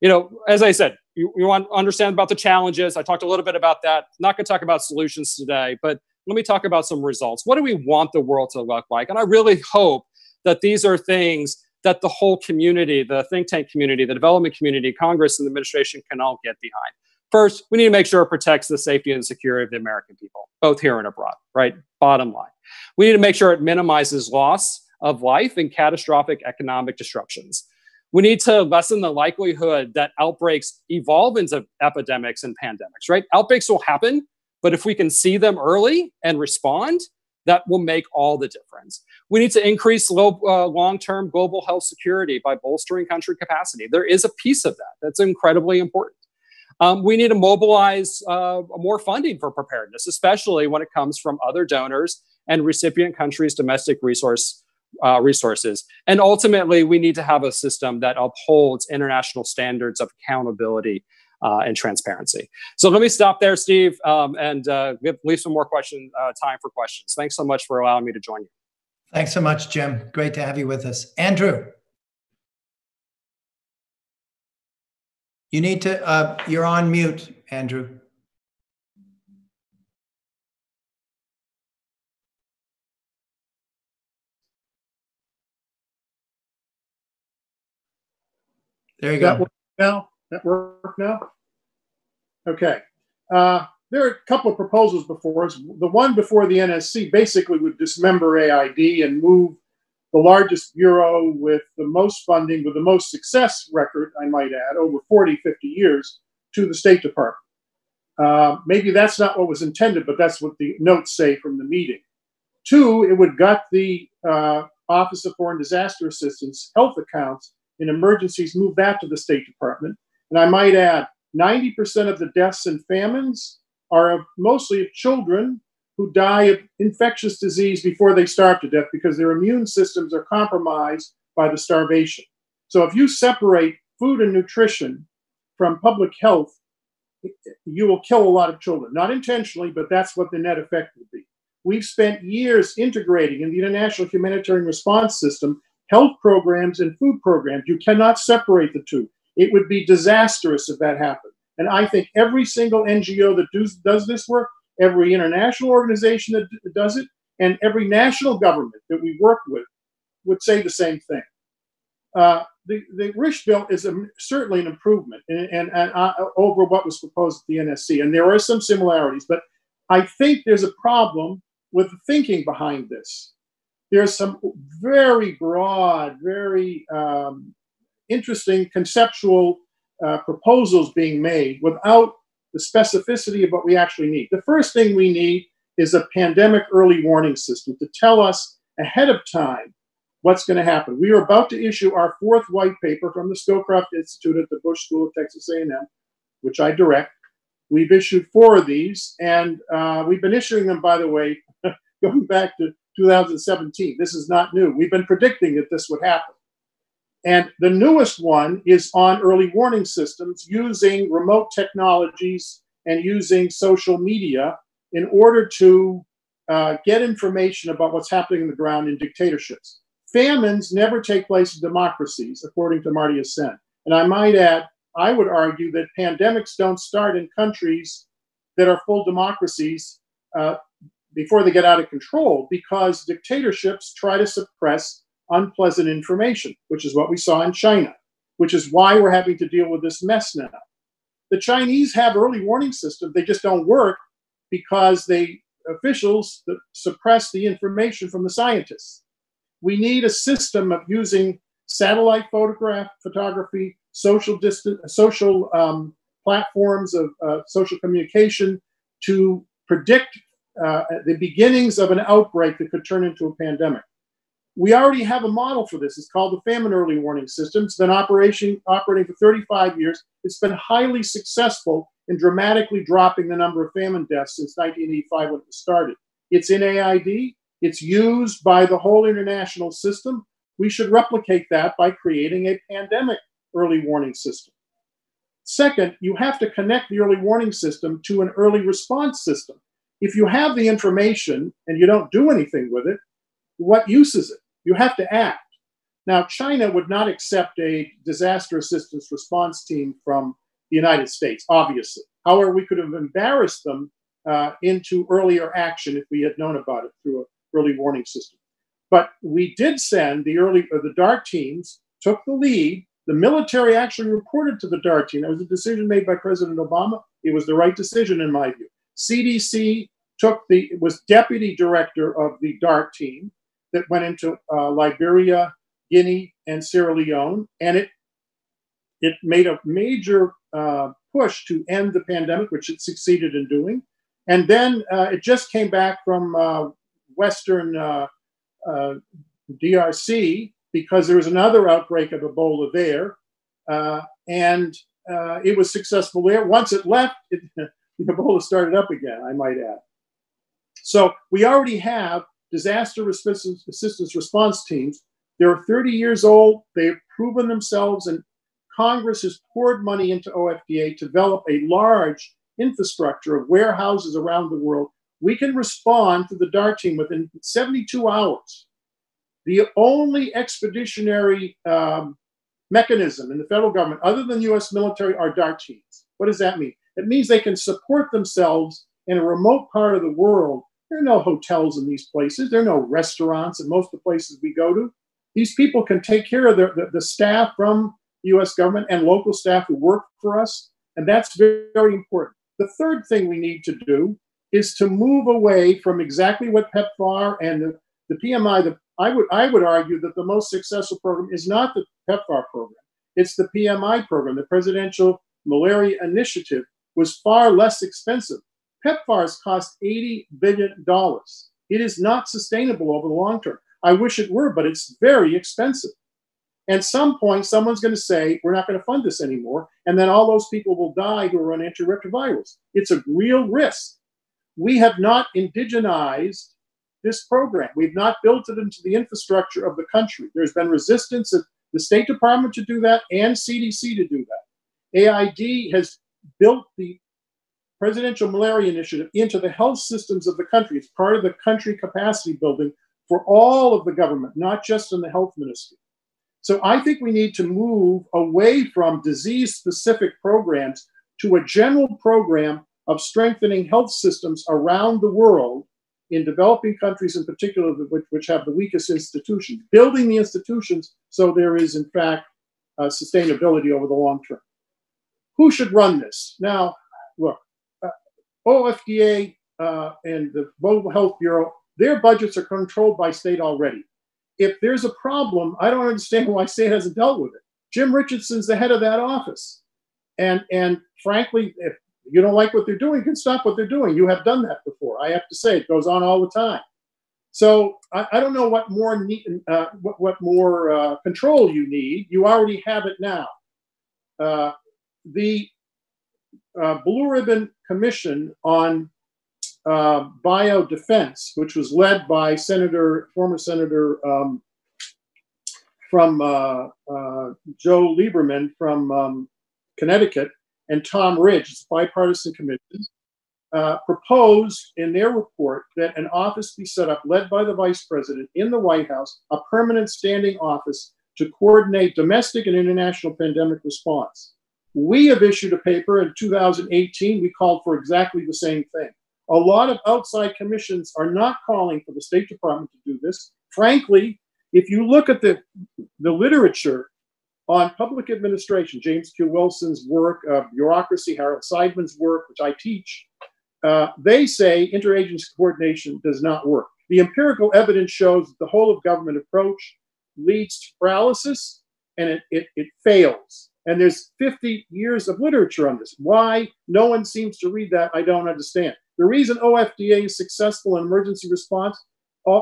You know, as I said, you want to understand about the challenges. I talked a little bit about that. I'm not going to talk about solutions today, but let me talk about some results. What do we want the world to look like? And I really hope that these are things that the whole community, the think tank community, the development community, Congress and the administration can all get behind. First, we need to make sure it protects the safety and security of the American people, both here and abroad, right? Bottom line. We need to make sure it minimizes loss of life and catastrophic economic disruptions. We need to lessen the likelihood that outbreaks evolve into epidemics and pandemics, right? Outbreaks will happen, but if we can see them early and respond, that will make all the difference. We need to increase long-term global health security by bolstering country capacity. There is a piece of that that's incredibly important. We need to mobilize more funding for preparedness, especially when it comes from other donors and recipient countries' domestic resources. And ultimately, we need to have a system that upholds international standards of accountability and transparency. So let me stop there, Steve, and leave some more time for questions. Thanks so much for allowing me to join you. Thanks so much, Jim. Great to have you with us. Andrew. You need to, you're on mute, Andrew. There you go. That work now? That work now? Okay. There are a couple of proposals before us. The one before the NSC basically would dismember AID and move the largest bureau with the most funding, with the most success record, I might add, over 40, 50 years, to the State Department. Maybe that's not what was intended, but that's what the notes say from the meeting. Two, it would gut the Office of Foreign Disaster Assistance health accounts in emergencies, move that to the State Department. And I might add, 90% of the deaths and famines are mostly of children who die of infectious disease before they starve to death because their immune systems are compromised by the starvation. So if you separate food and nutrition from public health, you will kill a lot of children. Not intentionally, but that's what the net effect would be. We've spent years integrating in the international humanitarian response system health programs and food programs. You cannot separate the two. It would be disastrous if that happened. And I think every single NGO that does this work, every international organization that does it, and every national government that we work with would say the same thing. The Risch bill is certainly an improvement and over what was proposed at the NSC. And there are some similarities, but I think there's a problem with the thinking behind this. There's some very broad, very interesting conceptual proposals being made without the specificity of what we actually need. The first thing we need is a pandemic early warning system to tell us ahead of time what's going to happen. We are about to issue our fourth white paper from the Scowcroft Institute at the Bush School of Texas A&M, which I direct. We've issued 4 of these, and we've been issuing them, by the way, going back to 2017. This is not new. We've been predicting that this would happen. And the newest one is on early warning systems using remote technologies and using social media in order to get information about what's happening on the ground in dictatorships. Famines never take place in democracies, according to Amartya Sen. And I might add, I would argue that pandemics don't start in countries that are full democracies before they get out of control, because dictatorships try to suppress unpleasant information, which is what we saw in China, which is why we're having to deal with this mess now. The Chinese have early warning systems. They just don't work because officials suppress the information from the scientists. We need a system of using satellite photography, social platforms of social communication to predict the beginnings of an outbreak that could turn into a pandemic. We already have a model for this. It's called the Famine Early Warning System. It's been operating for 35 years. It's been highly successful in dramatically dropping the number of famine deaths since 1985 when it was started. It's in AID. It's used by the whole international system. We should replicate that by creating a pandemic early warning system. Second, you have to connect the early warning system to an early response system. If you have the information and you don't do anything with it, what use is it? You have to act. Now, China would not accept a disaster assistance response team from the United States, obviously. However, we could have embarrassed them into earlier action if we had known about it through an early warning system. But we did send the DART teams took the lead. The military actually reported to the DART team. That was a decision made by President Obama. It was the right decision in my view. CDC was deputy director of the DART team that went into Liberia, Guinea, and Sierra Leone, and it made a major push to end the pandemic, which it succeeded in doing. And then it just came back from Western DRC because there was another outbreak of Ebola there, and it was successful there. Once it left, Ebola started up again, I might add. So we already have disaster assistance response teams. They're 30 years old. They've proven themselves, and Congress has poured money into OFDA to develop a large infrastructure of warehouses around the world. We can respond to the DART team within 72 hours. The only expeditionary mechanism in the federal government, other than U.S. military, are DART teams. What does that mean? It means they can support themselves in a remote part of the world. There are no hotels in these places. There are no restaurants in most of the places we go to. These people can take care of the staff from the U.S. government and local staff who work for us, and that's very, very important. The third thing we need to do is to move away from exactly what PEPFAR and the PMI, I would argue that the most successful program is not the PEPFAR program. It's the PMI program. The Presidential Malaria Initiative was far less expensive. PEPFAR has cost $80 billion. It is not sustainable over the long term. I wish it were, but it's very expensive. At some point, someone's going to say, we're not going to fund this anymore, and then all those people will die who are on antiretrovirals. It's a real risk. We have not indigenized this program. We've not built it into the infrastructure of the country. There's been resistance at the State Department to do that and CDC to do that. AID has built the Presidential Malaria Initiative into the health systems of the country. It's part of the country capacity building for all of the government, not just in the health ministry. So I think we need to move away from disease-specific programs to a general program of strengthening health systems around the world, in developing countries in particular, which have the weakest institutions, building the institutions so there is, in fact, sustainability over the long term. Who should run this? Now, look, OFDA and the Global Health Bureau, their budgets are controlled by state already. If there's a problem, I don't understand why state hasn't dealt with it. Jim Richardson's the head of that office. And frankly, if you don't like what they're doing, you can stop what they're doing. You have done that before. I have to say, it goes on all the time. So I don't know what more control you need. You already have it now. The Blue Ribbon Commission on Biodefense, which was led by former Senator from Joe Lieberman from Connecticut, and Tom Ridge, it's a bipartisan commission, proposed in their report that an office be set up led by the Vice President in the White House, a permanent standing office to coordinate domestic and international pandemic response. We have issued a paper in 2018. We called for exactly the same thing. A lot of outside commissions are not calling for the State Department to do this. Frankly, if you look at the literature on public administration, James Q. Wilson's work, bureaucracy, Harold Seidman's work, which I teach, they say interagency coordination does not work. The empirical evidence shows that the whole of government approach leads to paralysis, and it fails. And there's 50 years of literature on this. Why no one seems to read that, I don't understand. The reason OFDA is successful in emergency response,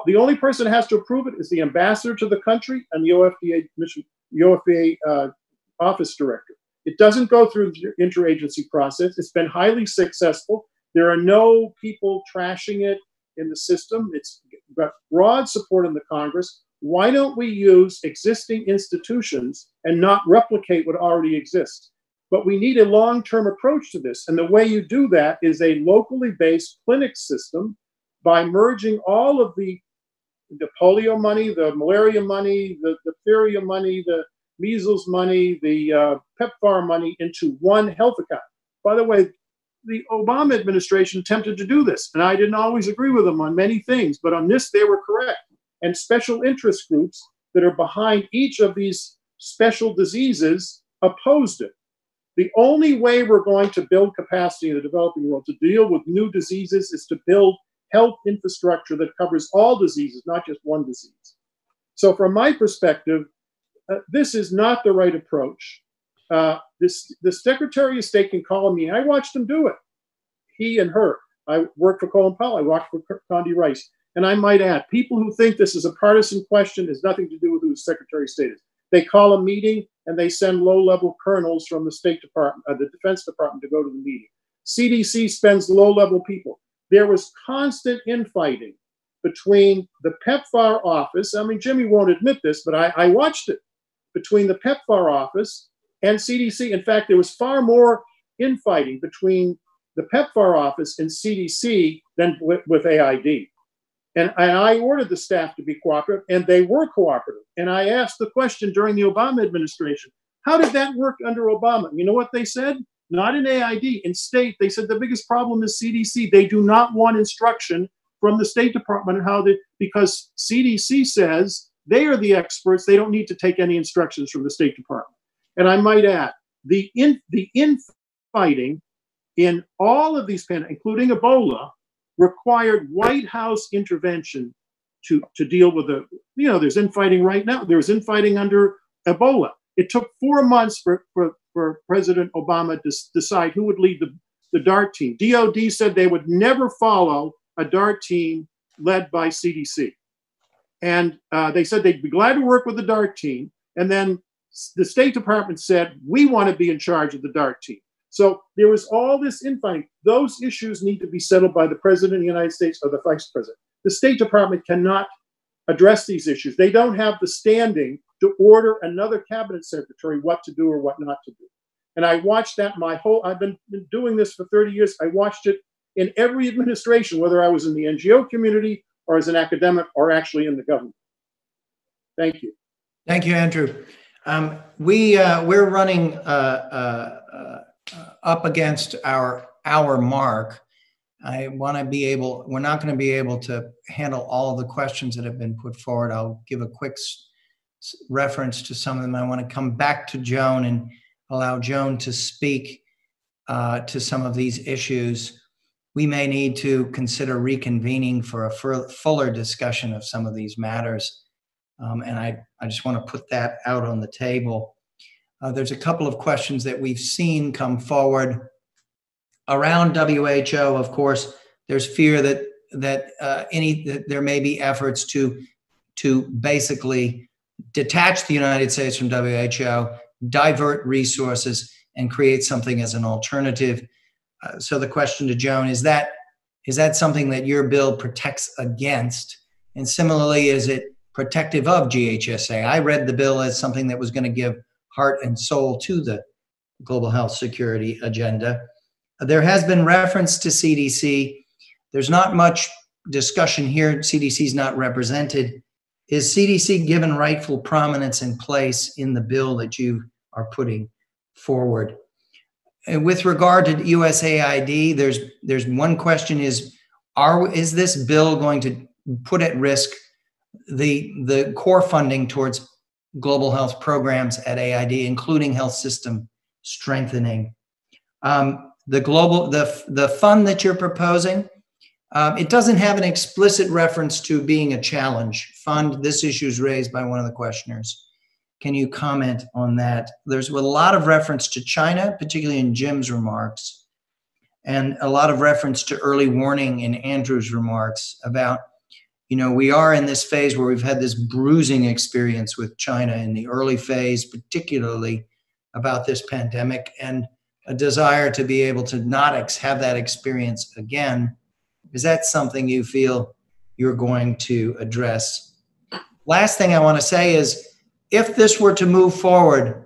the only person that has to approve it is the ambassador to the country and the OFDA mission. UFA office director. It doesn't go through the interagency process. It's been highly successful. There are no people trashing it in the system. It's got broad support in the Congress. Why don't we use existing institutions and not replicate what already exists? But we need a long-term approach to this. And the way you do that is a locally based clinic system by merging all of the polio money, the malaria money, the diphtheria money, the measles money, the PEPFAR money into one health account. By the way, the Obama administration attempted to do this. And I didn't always agree with them on many things, but on this, they were correct. And special interest groups that are behind each of these special diseases opposed it. The only way we're going to build capacity in the developing world to deal with new diseases is to build health infrastructure that covers all diseases, not just one disease. So from my perspective, this is not the right approach. The Secretary of State can call me. I watched him do it. He and her. I worked for Colin Powell. I worked for Condi Rice. And I might add, people who think this is a partisan question has nothing to do with who the Secretary of State is. They call a meeting and they send low-level colonels from the State Department, the Defense Department, to go to the meeting. CDC spends low-level people. There was constant infighting between the PEPFAR office. I mean, Jimmy won't admit this, but I watched it. Between the PEPFAR office and CDC. In fact, there was far more infighting between the PEPFAR office and CDC than with AID. And I ordered the staff to be cooperative, and they were cooperative. And I asked the question during the Obama administration, how did that work under Obama? You know what they said? Not in AID, in state. They said the biggest problem is CDC. They do not want instruction from the State Department on how they, because CDC says they are the experts. They don't need to take any instructions from the State Department. And I might add, the infighting in all of these pandemics, including Ebola, required White House intervention to deal with the, you know, there's infighting right now. There was infighting under Ebola. It took 4 months for President Obama to decide who would lead the DART team. DOD said they would never follow a DART team led by CDC. And they said they'd be glad to work with the DART team. And then the State Department said, we want to be in charge of the DART team. So there was all this infighting. Those issues need to be settled by the President of the United States or the Vice President. The State Department cannot address these issues. They don't have the standing to order another cabinet secretary what to do or what not to do. And I watched that I've been doing this for 30 years. I watched it in every administration, whether I was in the NGO community or as an academic or actually in the government. Thank you. Thank you, Andrew. We're running up against our hour mark. I want to be able, we're not going to be able to handle all of the questions that have been put forward. I'll give a quick reference to some of them. I want to come back to Joan and allow Joan to speak to some of these issues. We may need to consider reconvening for a fuller discussion of some of these matters. And I just want to put that out on the table. There's a couple of questions that we've seen come forward around WHO. Of course, there's fear that there may be efforts to basically detach the United States from WHO, divert resources, and create something as an alternative. So the question to Joan is that something that your bill protects against? And similarly, is it protective of GHSA? I read the bill as something that was going to give heart and soul to the global health security agenda. There has been reference to CDC. There's not much discussion here. CDC is not represented. Is CDC given rightful prominence and place in the bill that you are putting forward? And with regard to USAID, there's one question is this bill going to put at risk the core funding towards global health programs at AID, including health system strengthening? The fund that you're proposing, it doesn't have an explicit reference to being a challenge fund. This issue is raised by one of the questioners. Can you comment on that? There's a lot of reference to China, particularly in Jim's remarks, and a lot of reference to early warning in Andrew's remarks about, you know, we are in this phase where we've had this bruising experience with China in the early phase, particularly about this pandemic, and a desire to be able to not have that experience again. Is that something you feel you're going to address? Last thing I want to say is, if this were to move forward,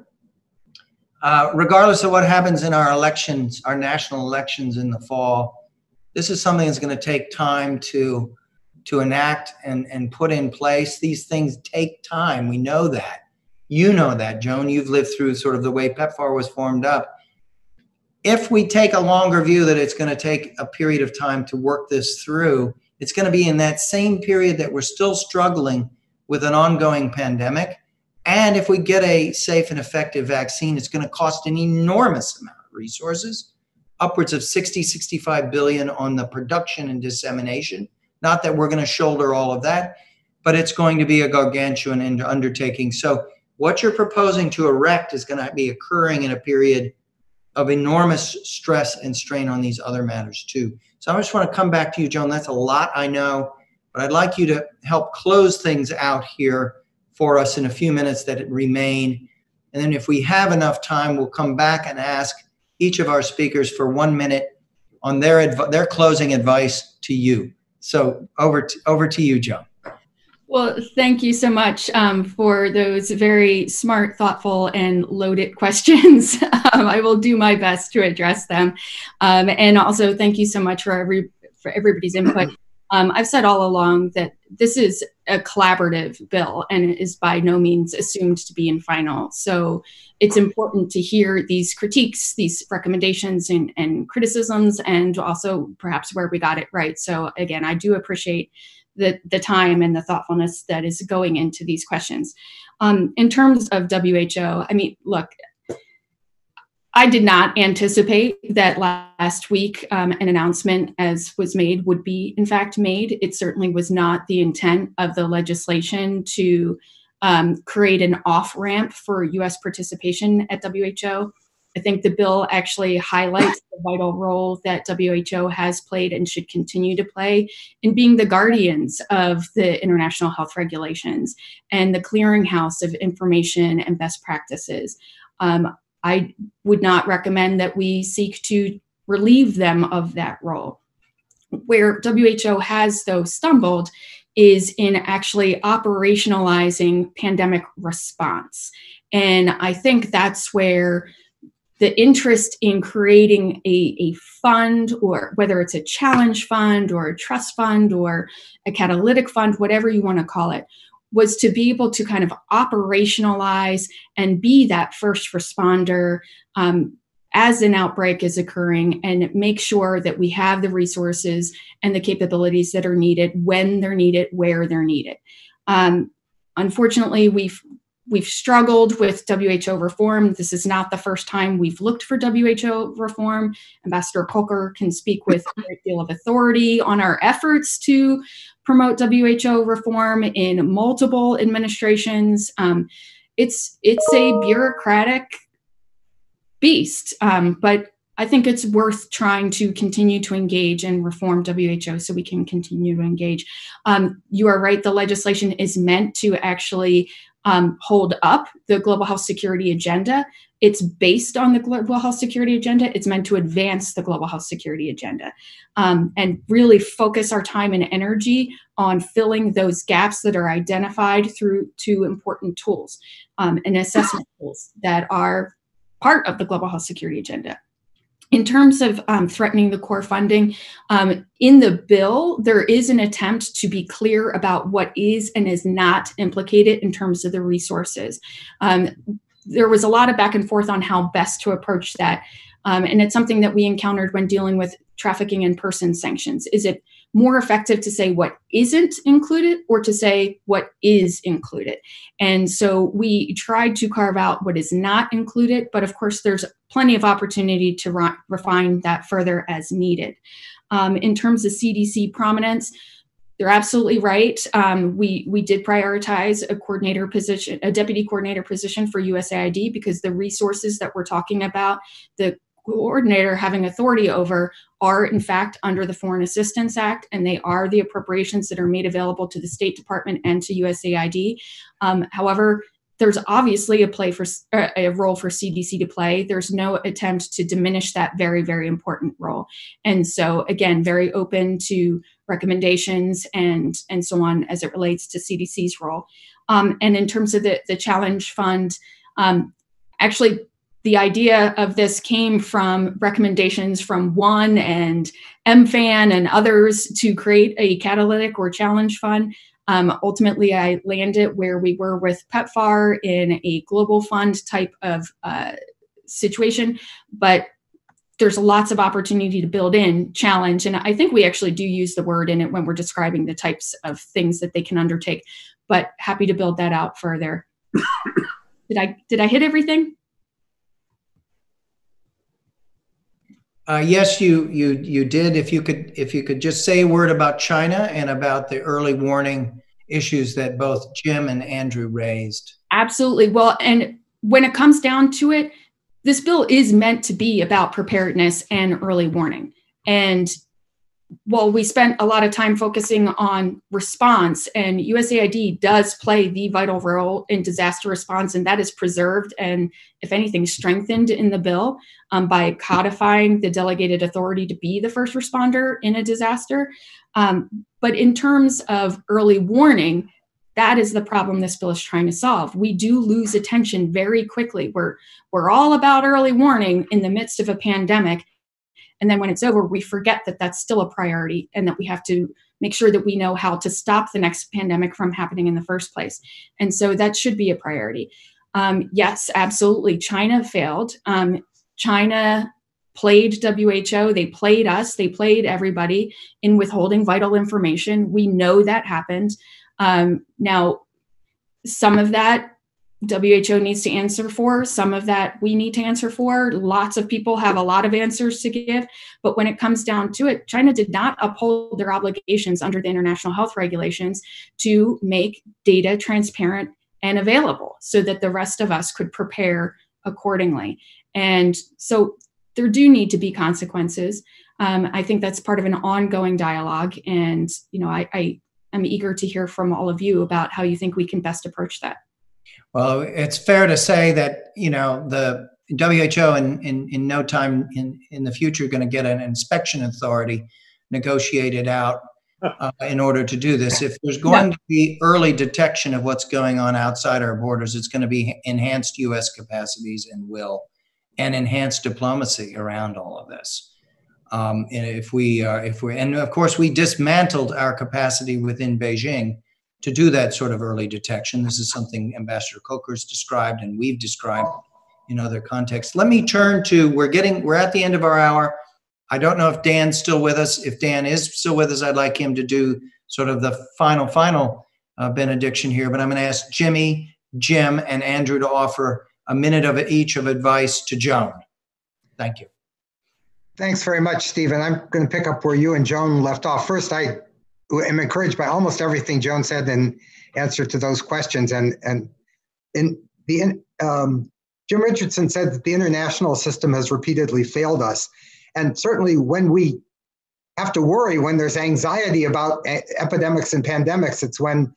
regardless of what happens in our elections, our national elections in the fall, this is something that's going to take time to enact and put in place. These things take time. We know that. You know that, Joan. You've lived through sort of the way PEPFAR was formed up. if we take a longer view that it's going to take a period of time to work this through, it's going to be in that same period that we're still struggling with an ongoing pandemic. And if we get a safe and effective vaccine, it's going to cost an enormous amount of resources, upwards of 60, 65 billion on the production and dissemination. Not that we're going to shoulder all of that, but it's going to be a gargantuan undertaking. So what you're proposing to erect is going to be occurring in a period of enormous stress and strain on these other matters too. So I just want to come back to you, Joan. That's a lot, I know, but I'd like you to help close things out here for us in a few minutes that remain. And then if we have enough time, we'll come back and ask each of our speakers for 1 minute on their closing advice to you. So over to you, Joan. Well, thank you so much for those very smart, thoughtful, and loaded questions. I will do my best to address them. And also, thank you so much for everybody's input. I've said all along that this is a collaborative bill and it is by no means assumed to be in final. So it's important to hear these critiques, these recommendations and criticisms, and also perhaps where we got it right. So again, I do appreciate the time and the thoughtfulness that is going into these questions. In terms of WHO, I mean, look, I did not anticipate that last week an announcement as was made would be in fact made. It certainly was not the intent of the legislation to create an off-ramp for US participation at WHO. I think the bill actually highlights the vital role that WHO has played and should continue to play in being the guardians of the international health regulations and the clearinghouse of information and best practices. I would not recommend that we seek to relieve them of that role. Where WHO has, though, stumbled is in actually operationalizing pandemic response. And I think that's where the interest in creating a fund, or whether it's a challenge fund or a trust fund or a catalytic fund, whatever you want to call it, was to be able to kind of operationalize and be that first responder as an outbreak is occurring, and make sure that we have the resources and the capabilities that are needed when they're needed, where they're needed. Unfortunately, we've struggled with WHO reform. This is not the first time we've looked for WHO reform. Ambassador Kolker can speak with a great deal of authority on our efforts to promote WHO reform in multiple administrations. It's a bureaucratic beast, but I think it's worth trying to continue to engage and reform WHO so we can continue to engage. You are right, the legislation is meant to actually hold up the global health security agenda. It's based on the global health security agenda. It's meant to advance the global health security agenda and really focus our time and energy on filling those gaps that are identified through two important tools and assessment tools that are part of the global health security agenda. In terms of threatening the core funding, in the bill, there is an attempt to be clear about what is and is not implicated in terms of the resources. There was a lot of back and forth on how best to approach that. And it's something that we encountered when dealing with trafficking in person sanctions. Is it more effective to say what isn't included or to say what is included? And so we tried to carve out what is not included, but of course there's plenty of opportunity to refine that further as needed. In terms of CDC prominence, you're absolutely right. We did prioritize a coordinator position, a deputy coordinator position for USAID, because the resources that we're talking about, the coordinator having authority over, are in fact under the Foreign Assistance Act, and they are the appropriations that are made available to the State Department and to USAID. However, there's obviously a role for CDC to play. There's no attempt to diminish that very, very important role. And so again, very open to recommendations and so on as it relates to CDC's role. And in terms of the challenge fund, actually, the idea of this came from recommendations from ONE and MFAN and others to create a catalytic or challenge fund. Ultimately, I landed where we were with PEPFAR in a global fund type of situation, but there's lots of opportunity to build in challenge. And I think we actually do use the word in it when we're describing the types of things that they can undertake, but happy to build that out further. Did I hit everything? Yes, you did. If you could just say a word about China and about the early warning issues that both Jim and Andrew raised. Absolutely. Well, and when it comes down to it, this bill is meant to be about preparedness and early warning. And while we spent a lot of time focusing on response, and USAID does play the vital role in disaster response, and that is preserved and, if anything, strengthened in the bill by codifying the delegated authority to be the first responder in a disaster. But in terms of early warning, that is the problem this bill is trying to solve. We do lose attention very quickly. We're all about early warning in the midst of a pandemic. And then when it's over, we forget that that's still a priority and that we have to make sure that we know how to stop the next pandemic from happening in the first place. And so that should be a priority. Yes, absolutely. China failed. China played WHO. They played us. They played everybody in withholding vital information. We know that happened. Now, some of that WHO needs to answer for, some of that we need to answer for. Lots of people have a lot of answers to give, but when it comes down to it, China did not uphold their obligations under the International Health Regulations to make data transparent and available so that the rest of us could prepare accordingly. And so there do need to be consequences. I think that's part of an ongoing dialogue, and I'm eager to hear from all of you about how you think we can best approach that. Well, it's fair to say that, the WHO in no time in the future going to get an inspection authority negotiated out in order to do this. If there's going to be early detection of what's going on outside our borders, it's going to be enhanced U.S. capacities and will, and enhanced diplomacy around all of this. And and of course we dismantled our capacity within Beijing to do that sort of early detection. This is something Ambassador Kolker's described and we've described in other contexts. Let me turn to, we're at the end of our hour. I don't know if Dan's still with us. If Dan is still with us, I'd like him to do sort of the final benediction here, but I'm gonna ask Jimmy, Jim, and Andrew to offer a minute of each of advice to Joan. Thank you. Thanks very much, Stephen. I'm going to pick up where you and Joan left off. First, I am encouraged by almost everything Joan said in answer to those questions. And Jim Richardson said that the international system has repeatedly failed us. And certainly when we have to worry, when there's anxiety about epidemics and pandemics, it's when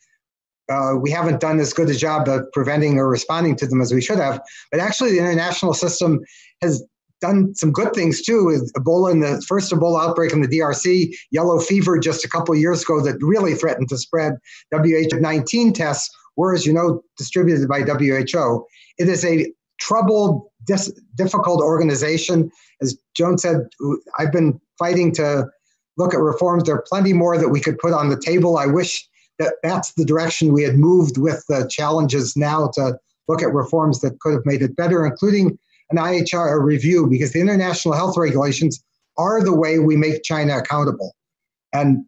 we haven't done as good a job of preventing or responding to them as we should have. But actually, the international system has done some good things too, with Ebola and the first Ebola outbreak in the DRC, yellow fever just a couple of years ago that really threatened to spread. WHO-19 tests were, as you know, distributed by WHO. It is a troubled, difficult organization. As Joan said, I've been fighting to look at reforms. There are plenty more that we could put on the table. I wish that that's the direction we had moved with the challenges now, to look at reforms that could have made it better, including an IHR review, because the international health regulations are the way we make China accountable. And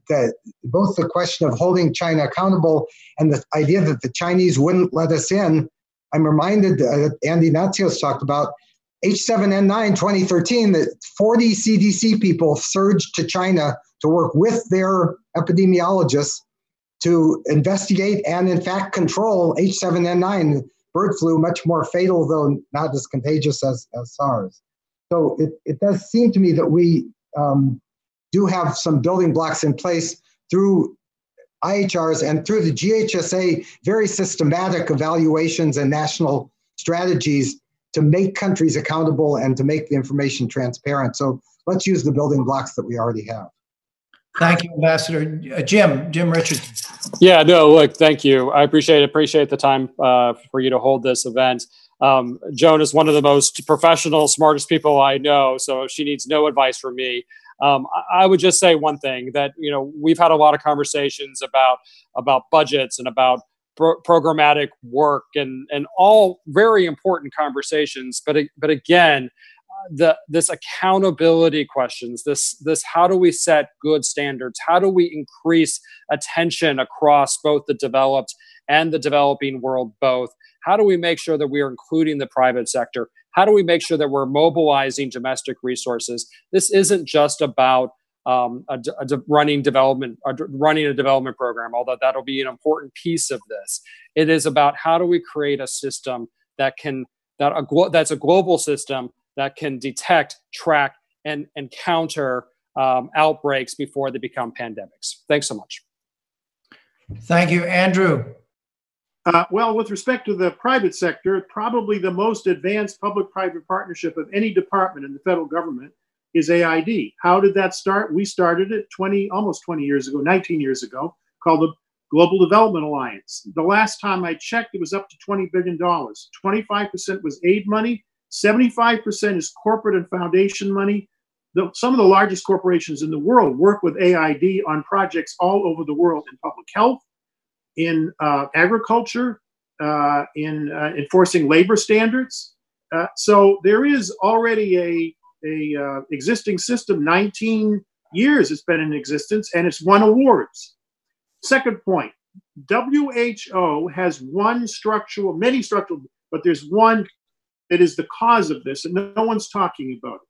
both the question of holding China accountable and the idea that the Chinese wouldn't let us in, I'm reminded that Andy Natsios talked about H7N9 2013, that 40 CDC people surged to China to work with their epidemiologists to investigate and in fact control H7N9. Bird flu, much more fatal, though not as contagious as SARS. So it does seem to me that we do have some building blocks in place through IHRs and through the GHSA, very systematic evaluations and national strategies to make countries accountable and to make the information transparent. So let's use the building blocks that we already have. Thank you, Ambassador. Jim Richardson. Yeah, no, look, thank you. I appreciate the time for you to hold this event. Joan is one of the most professional, smartest people I know, so she needs no advice from me. I would just say one thing, that, we've had a lot of conversations about budgets and about programmatic work and all very important conversations. But again, this accountability questions, this how do we set good standards? How do we increase attention across both the developed and the developing world both? How do we make sure that we are including the private sector? How do we make sure that we're mobilizing domestic resources? This isn't just about running a development program, although that'll be an important piece of this. It is about how do we create a system that's a global system that can detect, track, and counter outbreaks before they become pandemics. Thanks so much. Thank you, Andrew. Well, with respect to the private sector, probably the most advanced public-private partnership of any department in the federal government is AID. How did that start? We started it almost 20 years ago, 19 years ago, called the Global Development Alliance. The last time I checked, it was up to $20 billion. 25% was aid money. 75% is corporate and foundation money. Some of the largest corporations in the world work with AID on projects all over the world in public health, in agriculture, in enforcing labor standards. So there is already an existing system. 19 years it's been in existence, and it's won awards. Second point, WHO has many structural, but there's one that is the cause of this, and no one's talking about it.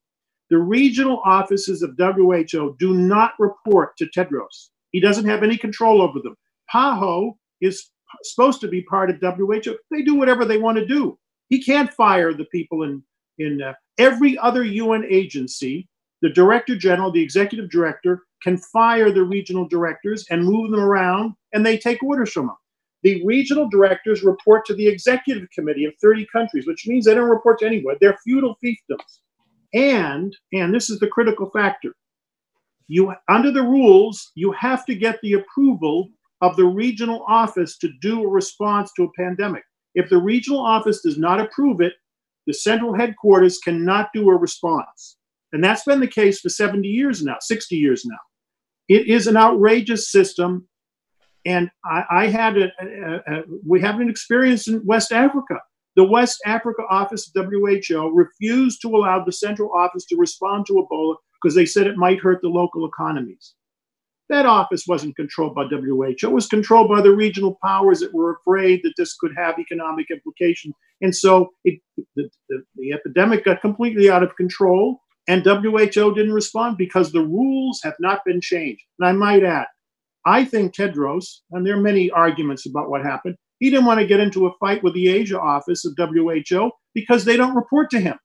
The regional offices of WHO do not report to Tedros. He doesn't have any control over them. PAHO is supposed to be part of WHO. They do whatever they want to do. He can't fire the people in every other UN agency. The director general, the executive director, can fire the regional directors and move them around, and they take orders from them. The regional directors report to the executive committee of 30 countries, which means they don't report to anyone. They're feudal fiefdoms. And this is the critical factor, under the rules, you have to get the approval of the regional office to do a response to a pandemic. If the regional office does not approve it, the central headquarters cannot do a response. And that's been the case for 70 years now, 60 years now. It is an outrageous system. And we have an experience in West Africa. The West Africa office of WHO refused to allow the central office to respond to Ebola because they said it might hurt the local economies. That office wasn't controlled by WHO. It was controlled by the regional powers that were afraid that this could have economic implications. And so the epidemic got completely out of control, and WHO didn't respond because the rules have not been changed. And I might add, I think Tedros, and there are many arguments about what happened, he didn't want to get into a fight with the Asia office of WHO because they don't report to him.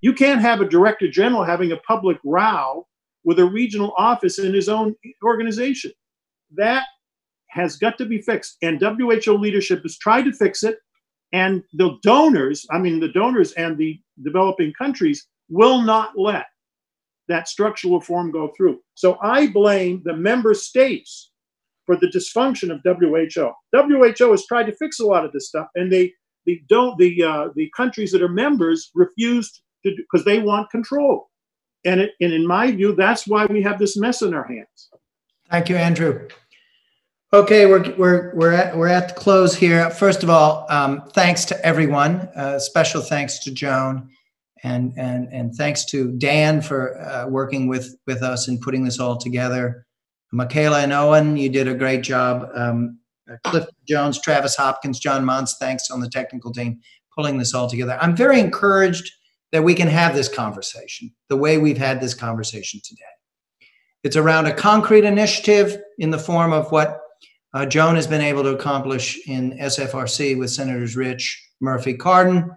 You can't have a director general having a public row with a regional office in his own organization. That has got to be fixed. And WHO leadership has tried to fix it. And the donors and the developing countries will not let that structural reform go through. So I blame the member states for the dysfunction of WHO. WHO has tried to fix a lot of this stuff, and the countries that are members refuse to, because they want control. And in my view, that's why we have this mess in our hands. Thank you, Andrew. Okay, we're at the close here. First of all, thanks to everyone. Special thanks to Joan, and thanks to Dan for working with us and putting this all together. Michaela and Owen, you did a great job. Cliff Jones, Travis Hopkins, John Mons, thanks on the technical team pulling this all together. I'm very encouraged that we can have this conversation the way we've had this conversation today. It's around a concrete initiative in the form of what Joan has been able to accomplish in SFRC with Senators Risch, Murphy, Cardin.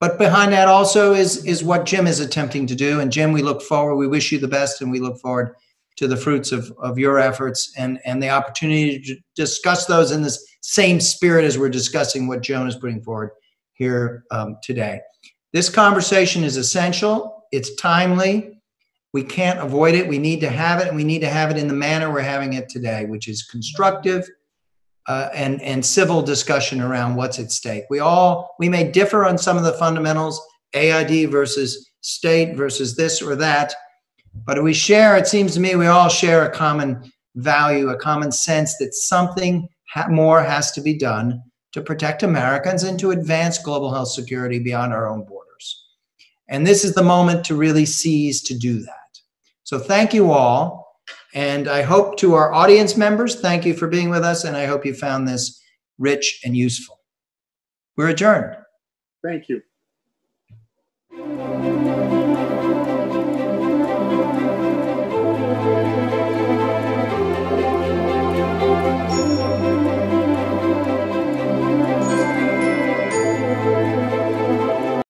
But behind that also is what Jim is attempting to do. And Jim, we look forward, we wish you the best, and we look forward to the fruits of your efforts and the opportunity to discuss those in this same spirit as we're discussing what Joan is putting forward here today. This conversation is essential. It's timely. We can't avoid it. We need to have it, and we need to have it in the manner we're having it today, which is constructive and civil discussion around what's at stake. We may differ on some of the fundamentals, AID versus state versus this or that, but it seems to me we all share a common value, a common sense that something more has to be done to protect Americans and to advance global health security beyond our own borders. And this is the moment to really seize to do that. So thank you all. And I hope to our audience members, thank you for being with us. And I hope you found this rich and useful. We're adjourned. Thank you.